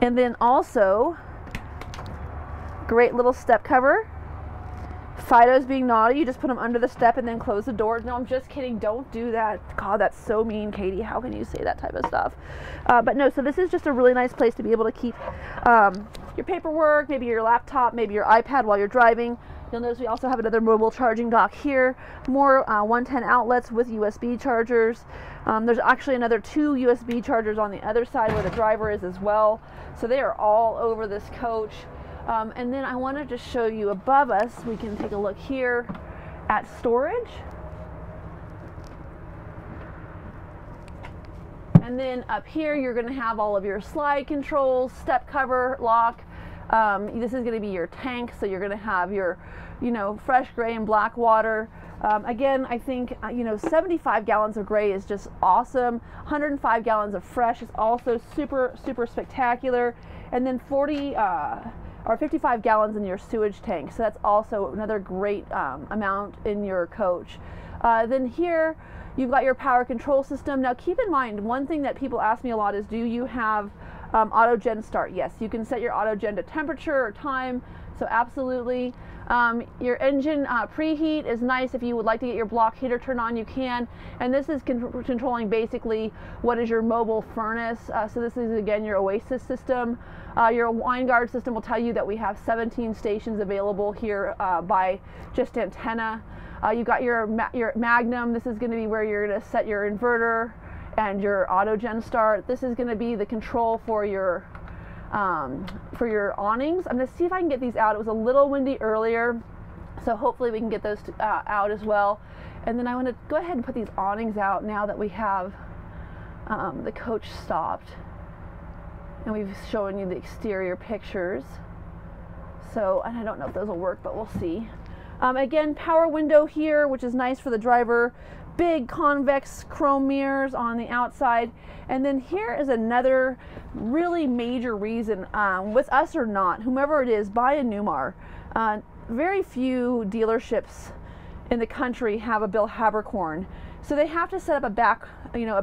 And then also, great little step cover. Fido's being naughty, you just put them under the step and then close the door. No, I'm just kidding, don't do that. God, that's so mean, Katie. How can you say that type of stuff? But no, so this is just a really nice place to be able to keep your paperwork, maybe your laptop, maybe your iPad while you're driving. You'll notice we also have another mobile charging dock here, more 110 outlets with USB chargers. There's actually another 2 USB chargers on the other side where the driver is as well. So they are all over this coach. And then I wanted to show you above us, we can take a look here at storage. And then up here, you're going to have all of your slide controls, step cover, lock. This is going to be your tank, so you're going to have your, you know, fresh gray and black water. Again, I think, you know, 75 gallons of gray is just awesome. 105 gallons of fresh is also super, super spectacular. And then 55 gallons in your sewage tank. So that's also another great amount in your coach. Then here, you've got your power control system. Now keep in mind, one thing that people ask me a lot is, do you have auto gen start? Yes, you can set your auto gen to temperature or time, so absolutely. Your engine preheat is nice. If you would like to get your block heater turned on, you can. And this is controlling basically what is your mobile furnace. So this is, again, your Oasis system. Your wine guard system will tell you that we have 17 stations available here by just antenna. You've got your Magnum. This is going to be where you're going to set your inverter and your auto gen start. This is going to be the control for your awnings. I'm going to see if I can get these out. It was a little windy earlier, so hopefully we can get those out as well. And then I want to go ahead and put these awnings out now that we have the coach stopped. And we've shown you the exterior pictures. So, and I don't know if those will work, but we'll see. Again, power window here, which is nice for the driver. Big convex chrome mirrors on the outside. And then here is another really major reason, with us or not, whomever it is, buy a Newmar. Very few dealerships in the country have a Bill Haberkorn, so they have to set up a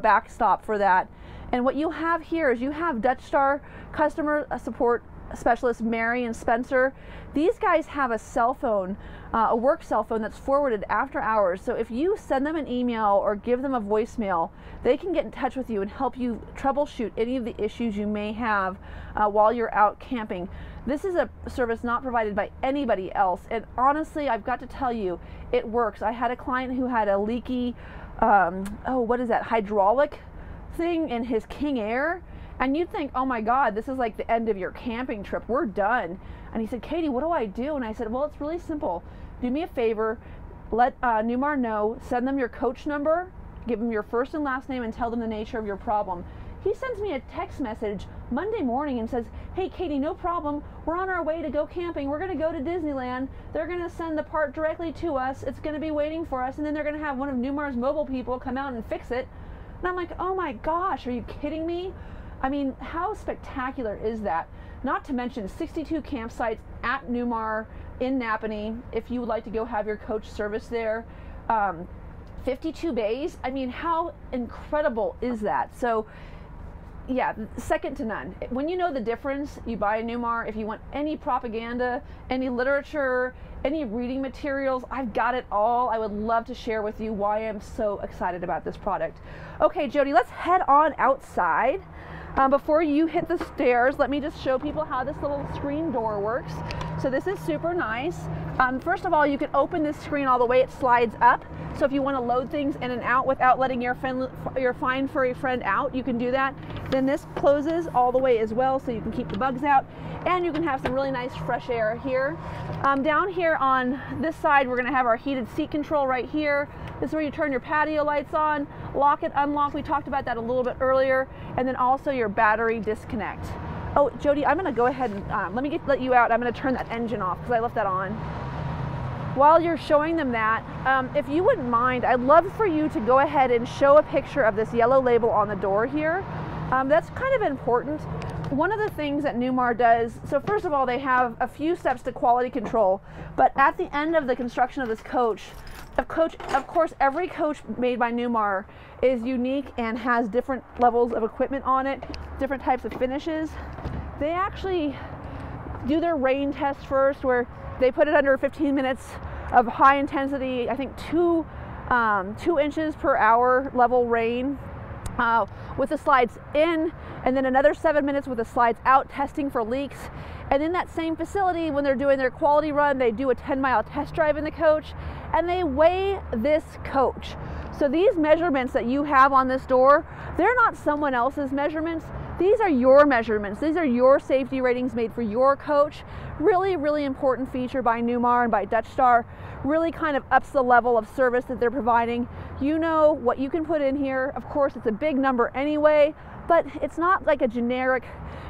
backstop for that. And what you have here is you have Dutch Star customer support specialist Mary and Spencer. These guys have a cell phone, a work cell phone that's forwarded after hours. So if you send them an email or give them a voicemail, they can get in touch with you and help you troubleshoot any of the issues you may have while you're out camping. This is a service not provided by anybody else, and honestly, I've got to tell you, it works. I had a client who had a leaky, hydraulic thing in his King Air, And you'd think, oh my God, this is like the end of your camping trip. We're done. And he said, Katie, what do I do? And I said, well, it's really simple. Do me a favor. Let Newmar know. Send them your coach number. Give them your first and last name and tell them the nature of your problem. He sends me a text message Monday morning and says, hey, Katie, no problem. We're on our way to go camping. We're going to go to Disneyland. They're going to send the part directly to us. It's going to be waiting for us. And then they're going to have one of Newmar's mobile people come out and fix it. And I'm like, oh my gosh, are you kidding me? I mean, how spectacular is that? Not to mention 62 campsites at Newmar in Napanee, if you would like to go have your coach service there. 52 bays. I mean, how incredible is that? So yeah, second to none. When you know the difference, you buy a Newmar. If you want any propaganda, any literature, any reading materials, I've got it all. I would love to share with you why I'm so excited about this product. Okay, Jody, let's head on outside. Before you hit the stairs, let me just show people how this little screen door works. So this is super nice. First of all, you can open this screen all the way. It slides up. So if you want to load things in and out without letting your fine furry friend out, you can do that. Then this closes all the way as well, so you can keep the bugs out. And you can have some really nice fresh air here. Down here on this side, we're going to have our heated seat control right here. This is where you turn your patio lights on, lock and unlock. We talked about that a little bit earlier. And then also your battery disconnect. Oh, Jody, I'm gonna go ahead and let you out. I'm gonna turn that engine off because I left that on. While you're showing them that, if you wouldn't mind, I'd love for you to go ahead and show a picture of this yellow label on the door here. That's kind of important. One of the things that Newmar does, so first of all, they have a few steps to quality control, but at the end of the construction of this coach, of course, every coach made by Newmar is unique and has different levels of equipment on it, different types of finishes. They actually do their rain test first, where they put it under 15 minutes of high intensity, I think 2 inches per hour level rain with the slides in, and then another 7 minutes with the slides out, testing for leaks. And in that same facility, when they're doing their quality run, they do a 10-mile test drive in the coach, and they weigh this coach. So these measurements that you have on this door, they're not someone else's measurements. These are your measurements. These are your safety ratings made for your coach. Really, really important feature by Newmar and by Dutch Star. Really kind of ups the level of service that they're providing. You know what you can put in here. Of course, it's a big number anyway, but it's not like a generic,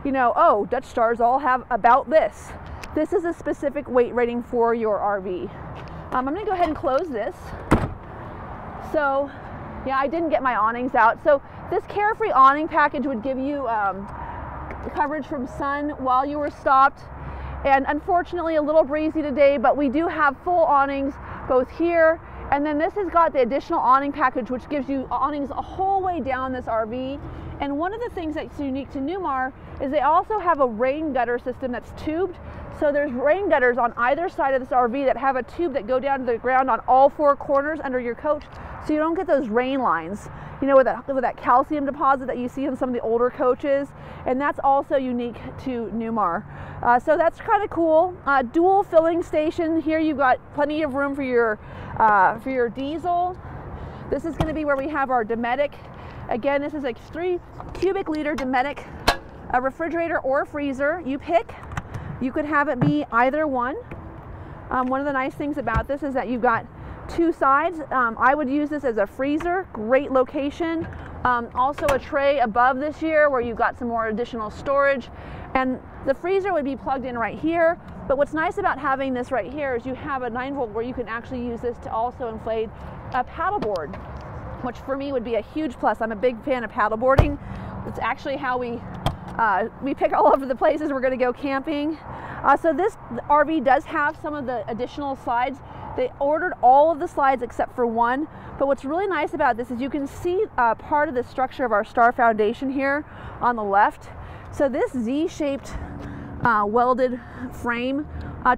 you know, oh, Dutch Stars all have about this. This is a specific weight rating for your RV. I'm gonna go ahead and close this. So, yeah, I didn't get my awnings out. So this Carefree awning package would give you coverage from sun while you were stopped. And unfortunately, a little breezy today, but we do have full awnings both here. And then this has got the additional awning package, which gives you awnings a whole way down this RV. And one of the things that's unique to Newmar is they also have a rain gutter system that's tubed. So there's rain gutters on either side of this RV that have a tube that go down to the ground on all four corners under your coach, so you don't get those rain lines, you know, with that calcium deposit that you see in some of the older coaches. And that's also unique to Newmar. So that's kind of cool. Dual filling station here. You've got plenty of room for your diesel. This is going to be where we have our Dometic. Again, this is a 3 cubic liter Dometic, a refrigerator or freezer. You pick. You could have it be either one. One of the nice things about this is that you've got two sides. I would use this as a freezer, great location. Also a tray above this year where you've got some more additional storage. And the freezer would be plugged in right here. But what's nice about having this right here is you have a 9-volt where you can actually use this to also inflate a paddleboard, which for me would be a huge plus. I'm a big fan of paddleboarding. It's actually how we pick all over the places we're going to go camping. So this RV does have some of the additional slides. They ordered all of the slides except for one. But what's really nice about this is you can see part of the structure of our Star Foundation here on the left. So this Z-shaped welded frame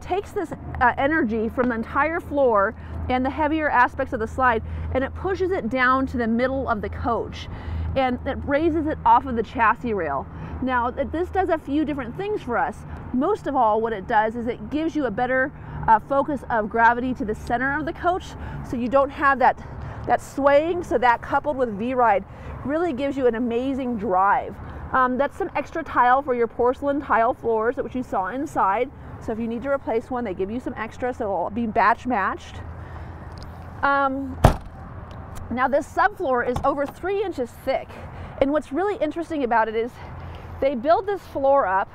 takes this energy from the entire floor and the heavier aspects of the slide, and it pushes it down to the middle of the coach, and it raises it off of the chassis rail. Now, this does a few different things for us. Most of all, what it does is it gives you a better focus of gravity to the center of the coach, so you don't have that swaying. So that, coupled with V-Ride, really gives you an amazing drive. That's some extra tile for your porcelain tile floors, which you saw inside. So if you need to replace one, they give you some extra, so it'll be batch matched. Now this subfloor is over 3 inches thick. And what's really interesting about it is they build this floor up,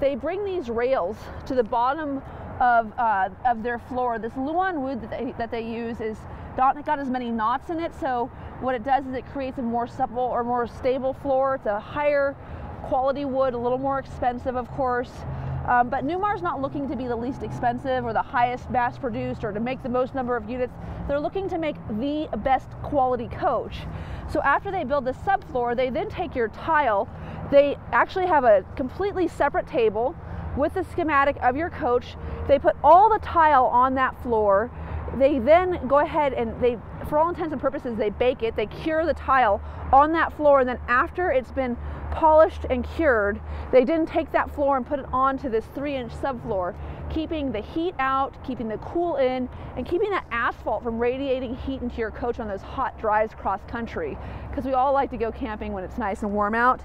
they bring these rails to the bottom of their floor. This Luan wood that they use is not got as many knots in it, so what it does is it creates a more supple or more stable floor. It's a higher quality wood, a little more expensive, of course. But Newmar's not looking to be the least expensive or the highest mass produced or to make the most number of units. They're looking to make the best quality coach. So after they build the subfloor, they then take your tile. They actually have a completely separate table with the schematic of your coach. They put all the tile on that floor. They then go ahead and they, for all intents and purposes, they bake it, they cure the tile on that floor, and then after it's been polished and cured, they then take that floor and put it onto this 3-inch subfloor, keeping the heat out, keeping the cool in, and keeping that asphalt from radiating heat into your coach on those hot drives cross country, because we all like to go camping when it's nice and warm out.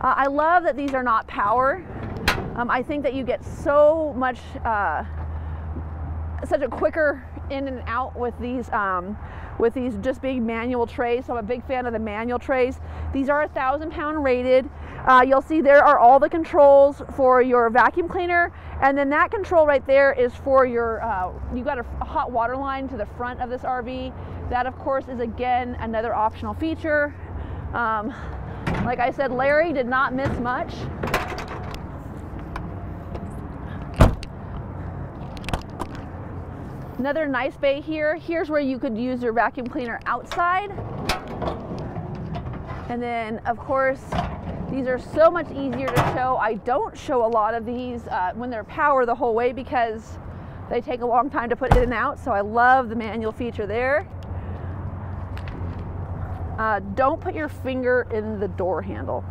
I love that these are not power. I think that you get so much, such a quicker in and out with these just being manual trays. So I'm a big fan of the manual trays. These are 1,000-pound rated. You'll see there are all the controls for your vacuum cleaner, and then that control right there is for your, you've got a hot water line to the front of this RV. That of course is again another optional feature. Like I said, Larry did not miss much. Another nice bay here. Here's where you could use your vacuum cleaner outside. And then, of course, these are so much easier to show. I don't show a lot of these when they're power the whole way because they take a long time to put in and out. So I love the manual feature there. Don't put your finger in the door handle.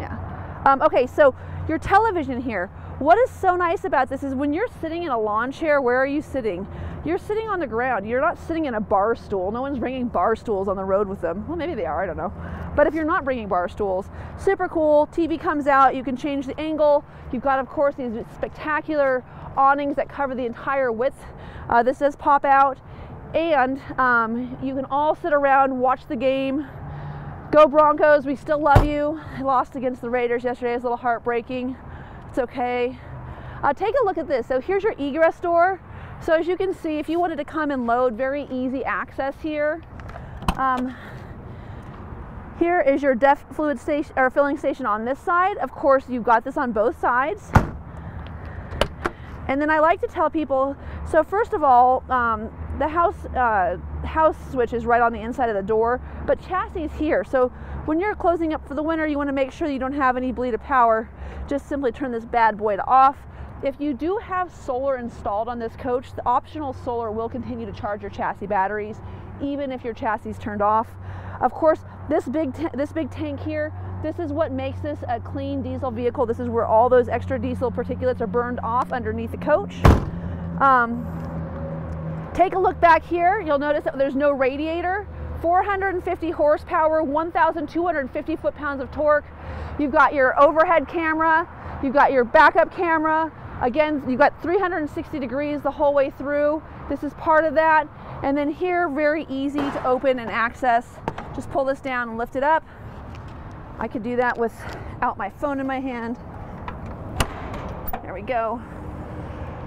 Yeah. Okay, so your television here. What is so nice about this is when you're sitting in a lawn chair, where are you sitting? You're sitting on the ground. You're not sitting in a bar stool. No one's bringing bar stools on the road with them. Well, maybe they are, I don't know. But if you're not bringing bar stools, super cool. TV comes out, you can change the angle. You've got, of course, these spectacular awnings that cover the entire width. This does pop out. And you can all sit around, watch the game. Go Broncos, we still love you. I lost against the Raiders yesterday. It was a little heartbreaking. It's okay. Take a look at this. So here's your egress door. So as you can see, if you wanted to come and load, very easy access here. Here is your DEF fluid station or filling station on this side. Of course, you've got this on both sides. And then I like to tell people, so first of all, the house switch is right on the inside of the door, but chassis is here. So when you're closing up for the winter, you want to make sure you don't have any bleed of power. Just simply turn this bad boy to off. If you do have solar installed on this coach, the optional solar will continue to charge your chassis batteries, even if your chassis is turned off. Of course, this big tank here, this is what makes this a clean diesel vehicle. This is where all those extra diesel particulates are burned off underneath the coach. Take a look back here. You'll notice that there's no radiator. 450 horsepower, 1,250 foot-pounds of torque. You've got your overhead camera. You've got your backup camera. Again, you've got 360 degrees the whole way through. This is part of that. And then here, very easy to open and access. Just pull this down and lift it up. I could do that without my phone in my hand. There we go.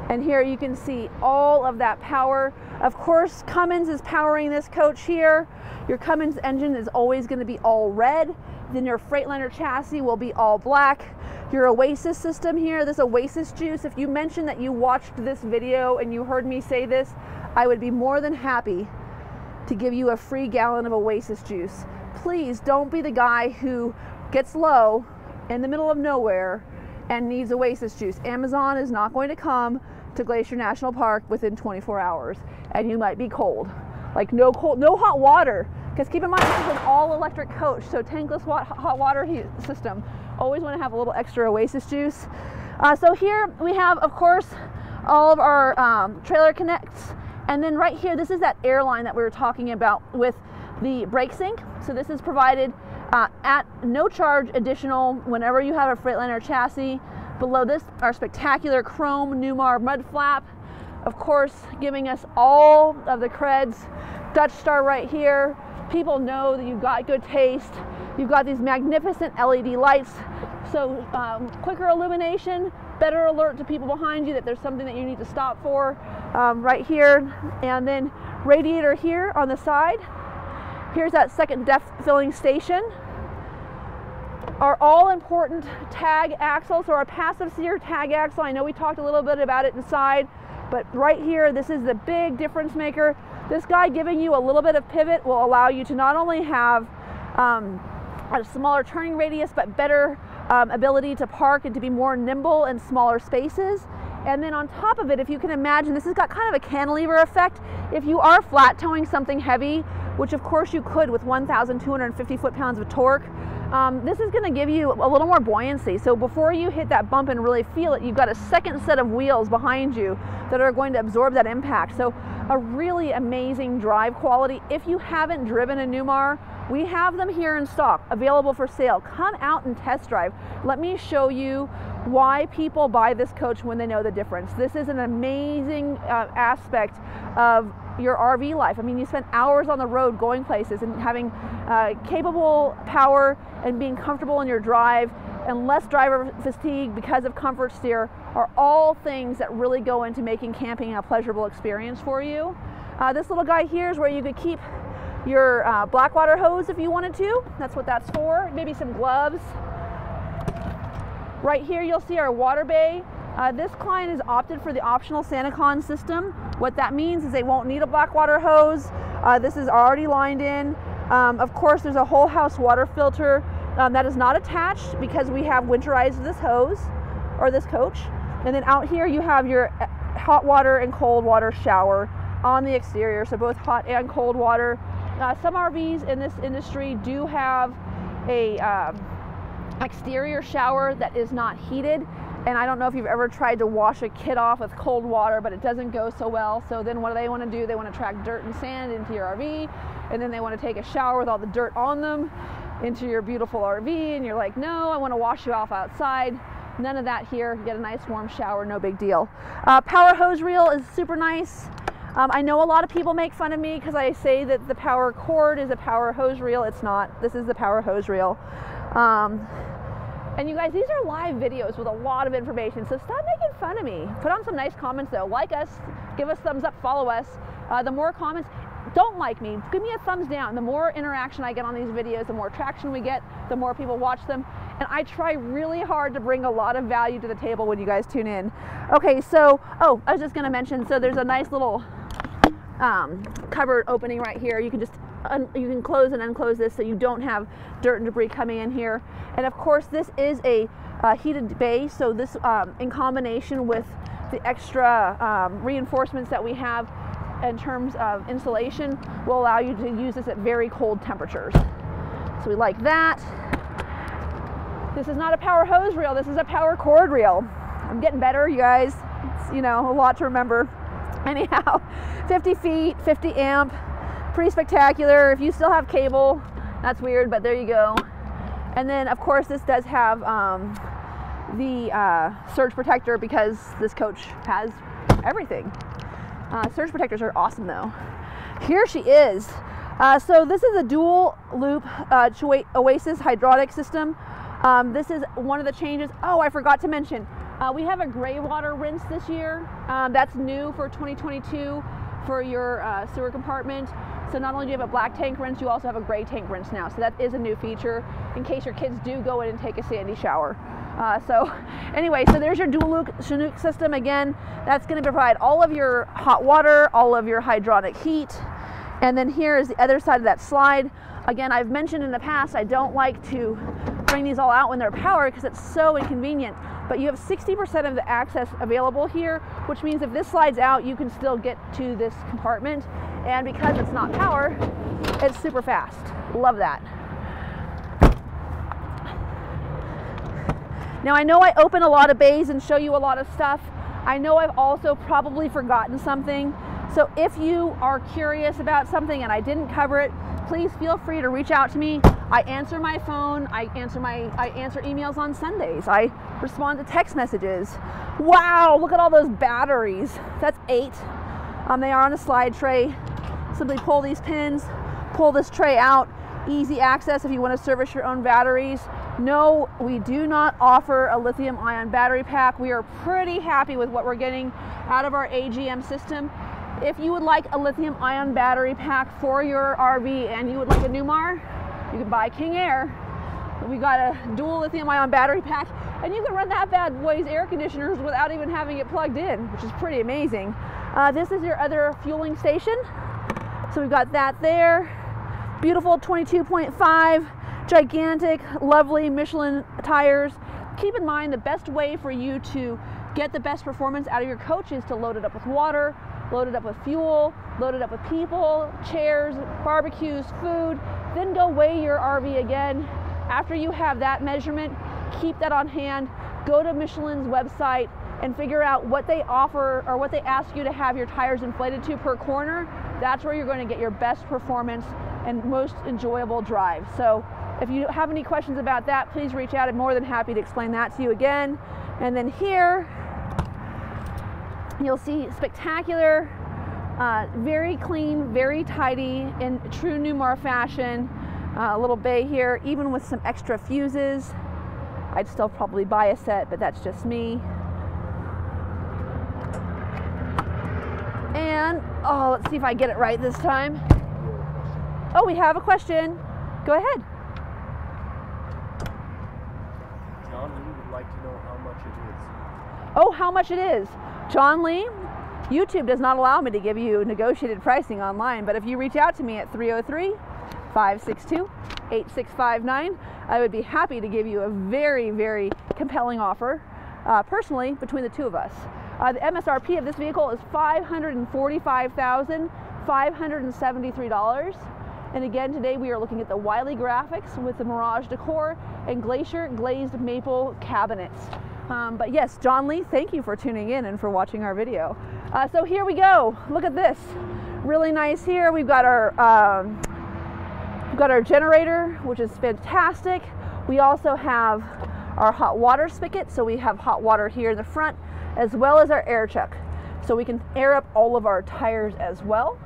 And here you can see all of that power. Of course, Cummins is powering this coach here. Your Cummins engine is always going to be all red. Then your Freightliner chassis will be all black. Your Oasis system here, this Oasis juice, if you mentioned that you watched this video and you heard me say this, I would be more than happy to give you a free gallon of Oasis juice. Please don't be the guy who gets low in the middle of nowhere and needs Oasis juice. Amazon is not going to come to Glacier National Park within 24 hours, and you might be cold. Like no cold, no hot water, because keep in mind this is an all-electric coach, so tankless hot water system. Always want to have a little extra Oasis juice. So here we have, of course, all of our trailer connects, and then right here, this is that airline that we were talking about with the brake sync. So this is provided at no charge additional whenever you have a Freightliner chassis. Below this, our spectacular chrome Newmar mud flap, of course, giving us all of the creds. Dutch Star right here. People know that you've got good taste. You've got these magnificent LED lights. So quicker illumination, better alert to people behind you that there's something that you need to stop for right here. And then radiator here on the side. Here's that second depth filling station. Our all-important tag axle, so our passive sear tag axle. I know we talked a little bit about it inside, but right here, this is the big difference maker. This guy giving you a little bit of pivot will allow you to not only have a smaller turning radius, but better ability to park and to be more nimble in smaller spaces. And then on top of it, if you can imagine, this has got kind of a cantilever effect. If you are flat towing something heavy, which of course you could with 1,250 foot-pounds of torque, this is gonna give you a little more buoyancy. So before you hit that bump and really feel it, you've got a second set of wheels behind you that are going to absorb that impact. So a really amazing drive quality. If you haven't driven a Newmar, we have them here in stock, available for sale. Come out and test drive. Let me show you why people buy this coach when they know the difference. This is an amazing aspect of your RV life. I mean, you spend hours on the road going places, and having capable power and being comfortable in your drive and less driver fatigue because of comfort steer are all things that really go into making camping a pleasurable experience for you. This little guy here is where you could keep your blackwater hose if you wanted to. That's what that's for. Maybe some gloves. Right here you'll see our water bay. This client has opted for the optional SantaCon system. What that means is they won't need a blackwater hose. This is already lined in. Of course, there's a whole house water filter that is not attached because we have winterized this hose, or this coach. And then out here you have your hot water and cold water shower on the exterior, so both hot and cold water. Some RVs in this industry do have a exterior shower that is not heated. And I don't know if you've ever tried to wash a kit off with cold water, but it doesn't go so well. So then what do they want to do? They want to track dirt and sand into your RV, and then they want to take a shower with all the dirt on them into your beautiful RV. And you're like, no, I want to wash you off outside. None of that here. You get a nice warm shower, no big deal. Power hose reel is super nice. I know a lot of people make fun of me because I say that the power cord is a power hose reel. It's not. This is the power hose reel. And you guys, these are live videos with a lot of information, so stop making fun of me. Put on some nice comments though. Like us, give us thumbs up, follow us. The more comments, don't like me, give me a thumbs down. The more interaction I get on these videos, the more traction we get, the more people watch them. And I try really hard to bring a lot of value to the table when you guys tune in. Okay, so, oh, I was just gonna mention, so there's a nice little cupboard opening right here. You can just you can close and unclose this so you don't have dirt and debris coming in here. And of course, this is a heated bay, so this in combination with the extra reinforcements that we have in terms of insulation will allow you to use this at very cold temperatures. So we like that. This is not a power hose reel, this is a power cord reel. I'm getting better, you guys. It's, you know, a lot to remember. Anyhow, 50 feet, 50 amp. Pretty spectacular. If you still have cable, that's weird, but there you go. And then of course this does have the surge protector because this coach has everything. Surge protectors are awesome though. Here she is. So this is a dual loop Oasis hydraulic system. This is one of the changes. Oh, I forgot to mention, we have a gray water rinse this year. That's new for 2022 for your sewer compartment. So not only do you have a black tank rinse, you also have a gray tank rinse now. So that is a new feature in case your kids do go in and take a sandy shower. So anyway, so there's your dual loop Chinook system. Again, that's gonna provide all of your hot water, all of your hydronic heat. And then here is the other side of that slide. Again, I've mentioned in the past, I don't like to bring these all out when they're powered because it's so inconvenient. But you have 60% of the access available here, which means if this slides out, you can still get to this compartment. And because it's not power, it's super fast. Love that. Now I know I open a lot of bays and show you a lot of stuff. I know I've also probably forgotten something. So if you are curious about something and I didn't cover it, please feel free to reach out to me. I answer my phone, I answer emails on Sundays, I respond to text messages. Wow, look at all those batteries. That's 8. They are on a slide tray. Simply pull these pins, pull this tray out. Easy access if you want to service your own batteries. No, we do not offer a lithium ion battery pack. We are pretty happy with what we're getting out of our AGM system. If you would like a lithium ion battery pack for your RV and you would like a Newmar, you can buy King Air. We got a dual lithium ion battery pack and you can run that bad boy's air conditioners without even having it plugged in, which is pretty amazing. This is your other fueling station. So we've got that there. Beautiful 22.5. Gigantic, lovely Michelin tires. Keep in mind the best way for you to get the best performance out of your coach is to load it up with water, load it up with fuel, load it up with people, chairs, barbecues, food, then go weigh your RV again. After you have that measurement, keep that on hand, go to Michelin's website and figure out what they offer or what they ask you to have your tires inflated to per corner. That's where you're going to get your best performance and most enjoyable drive. So if you have any questions about that, please reach out. I'm more than happy to explain that to you again. And then here, you'll see spectacular, very clean, very tidy, in true Newmar fashion. A little bay here, even with some extra fuses. I'd still probably buy a set, but that's just me. And, oh, let's see if I get it right this time. Oh, we have a question. Go ahead. John Lee would like to know how much it is. Oh, how much it is. John Lee, YouTube does not allow me to give you negotiated pricing online, but if you reach out to me at 303-562-8659, I would be happy to give you a very, very compelling offer, personally, between the two of us. The MSRP of this vehicle is $545,573. And again, today we are looking at the Wiley graphics with the Mirage decor and Glacier glazed maple cabinets. But yes, John Lee, thank you for tuning in and for watching our video. So here we go. Look at this. Really nice here. We've got our generator, which is fantastic. We also have our hot water spigot. So we have hot water here in the front, as well as our air chuck. So we can air up all of our tires as well.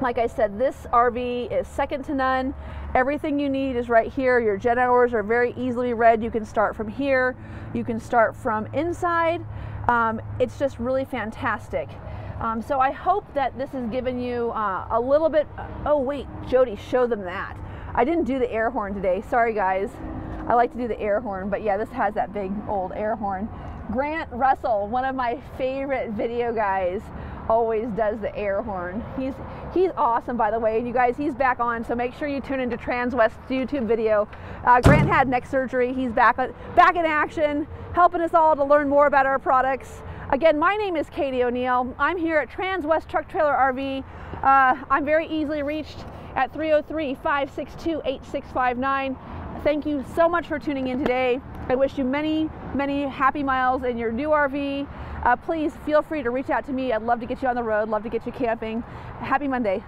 Like I said, this RV is second to none. Everything you need is right here. Your gen hours are very easily read. You can start from here. You can start from inside. It's just really fantastic. So I hope that this has given you a little bit. Oh wait, Jody, show them that. I didn't do the air horn today. Sorry guys. I like to do the air horn, but yeah, this has that big old air horn. Grant Russell, one of my favorite video guys, always does the air horn. He's awesome, by the way, and you guys, he's back on, so make sure you tune into Transwest's YouTube video. Grant had neck surgery. He's back in action, helping us all to learn more about our products. Again, my name is Katie O'Neill. I'm here at Transwest Truck Trailer RV. I'm very easily reached at 303-562-8659. Thank you so much for tuning in today. I wish you many, many happy miles in your new RV. Please feel free to reach out to me. I'd love to get you on the road, love to get you camping. Happy Monday.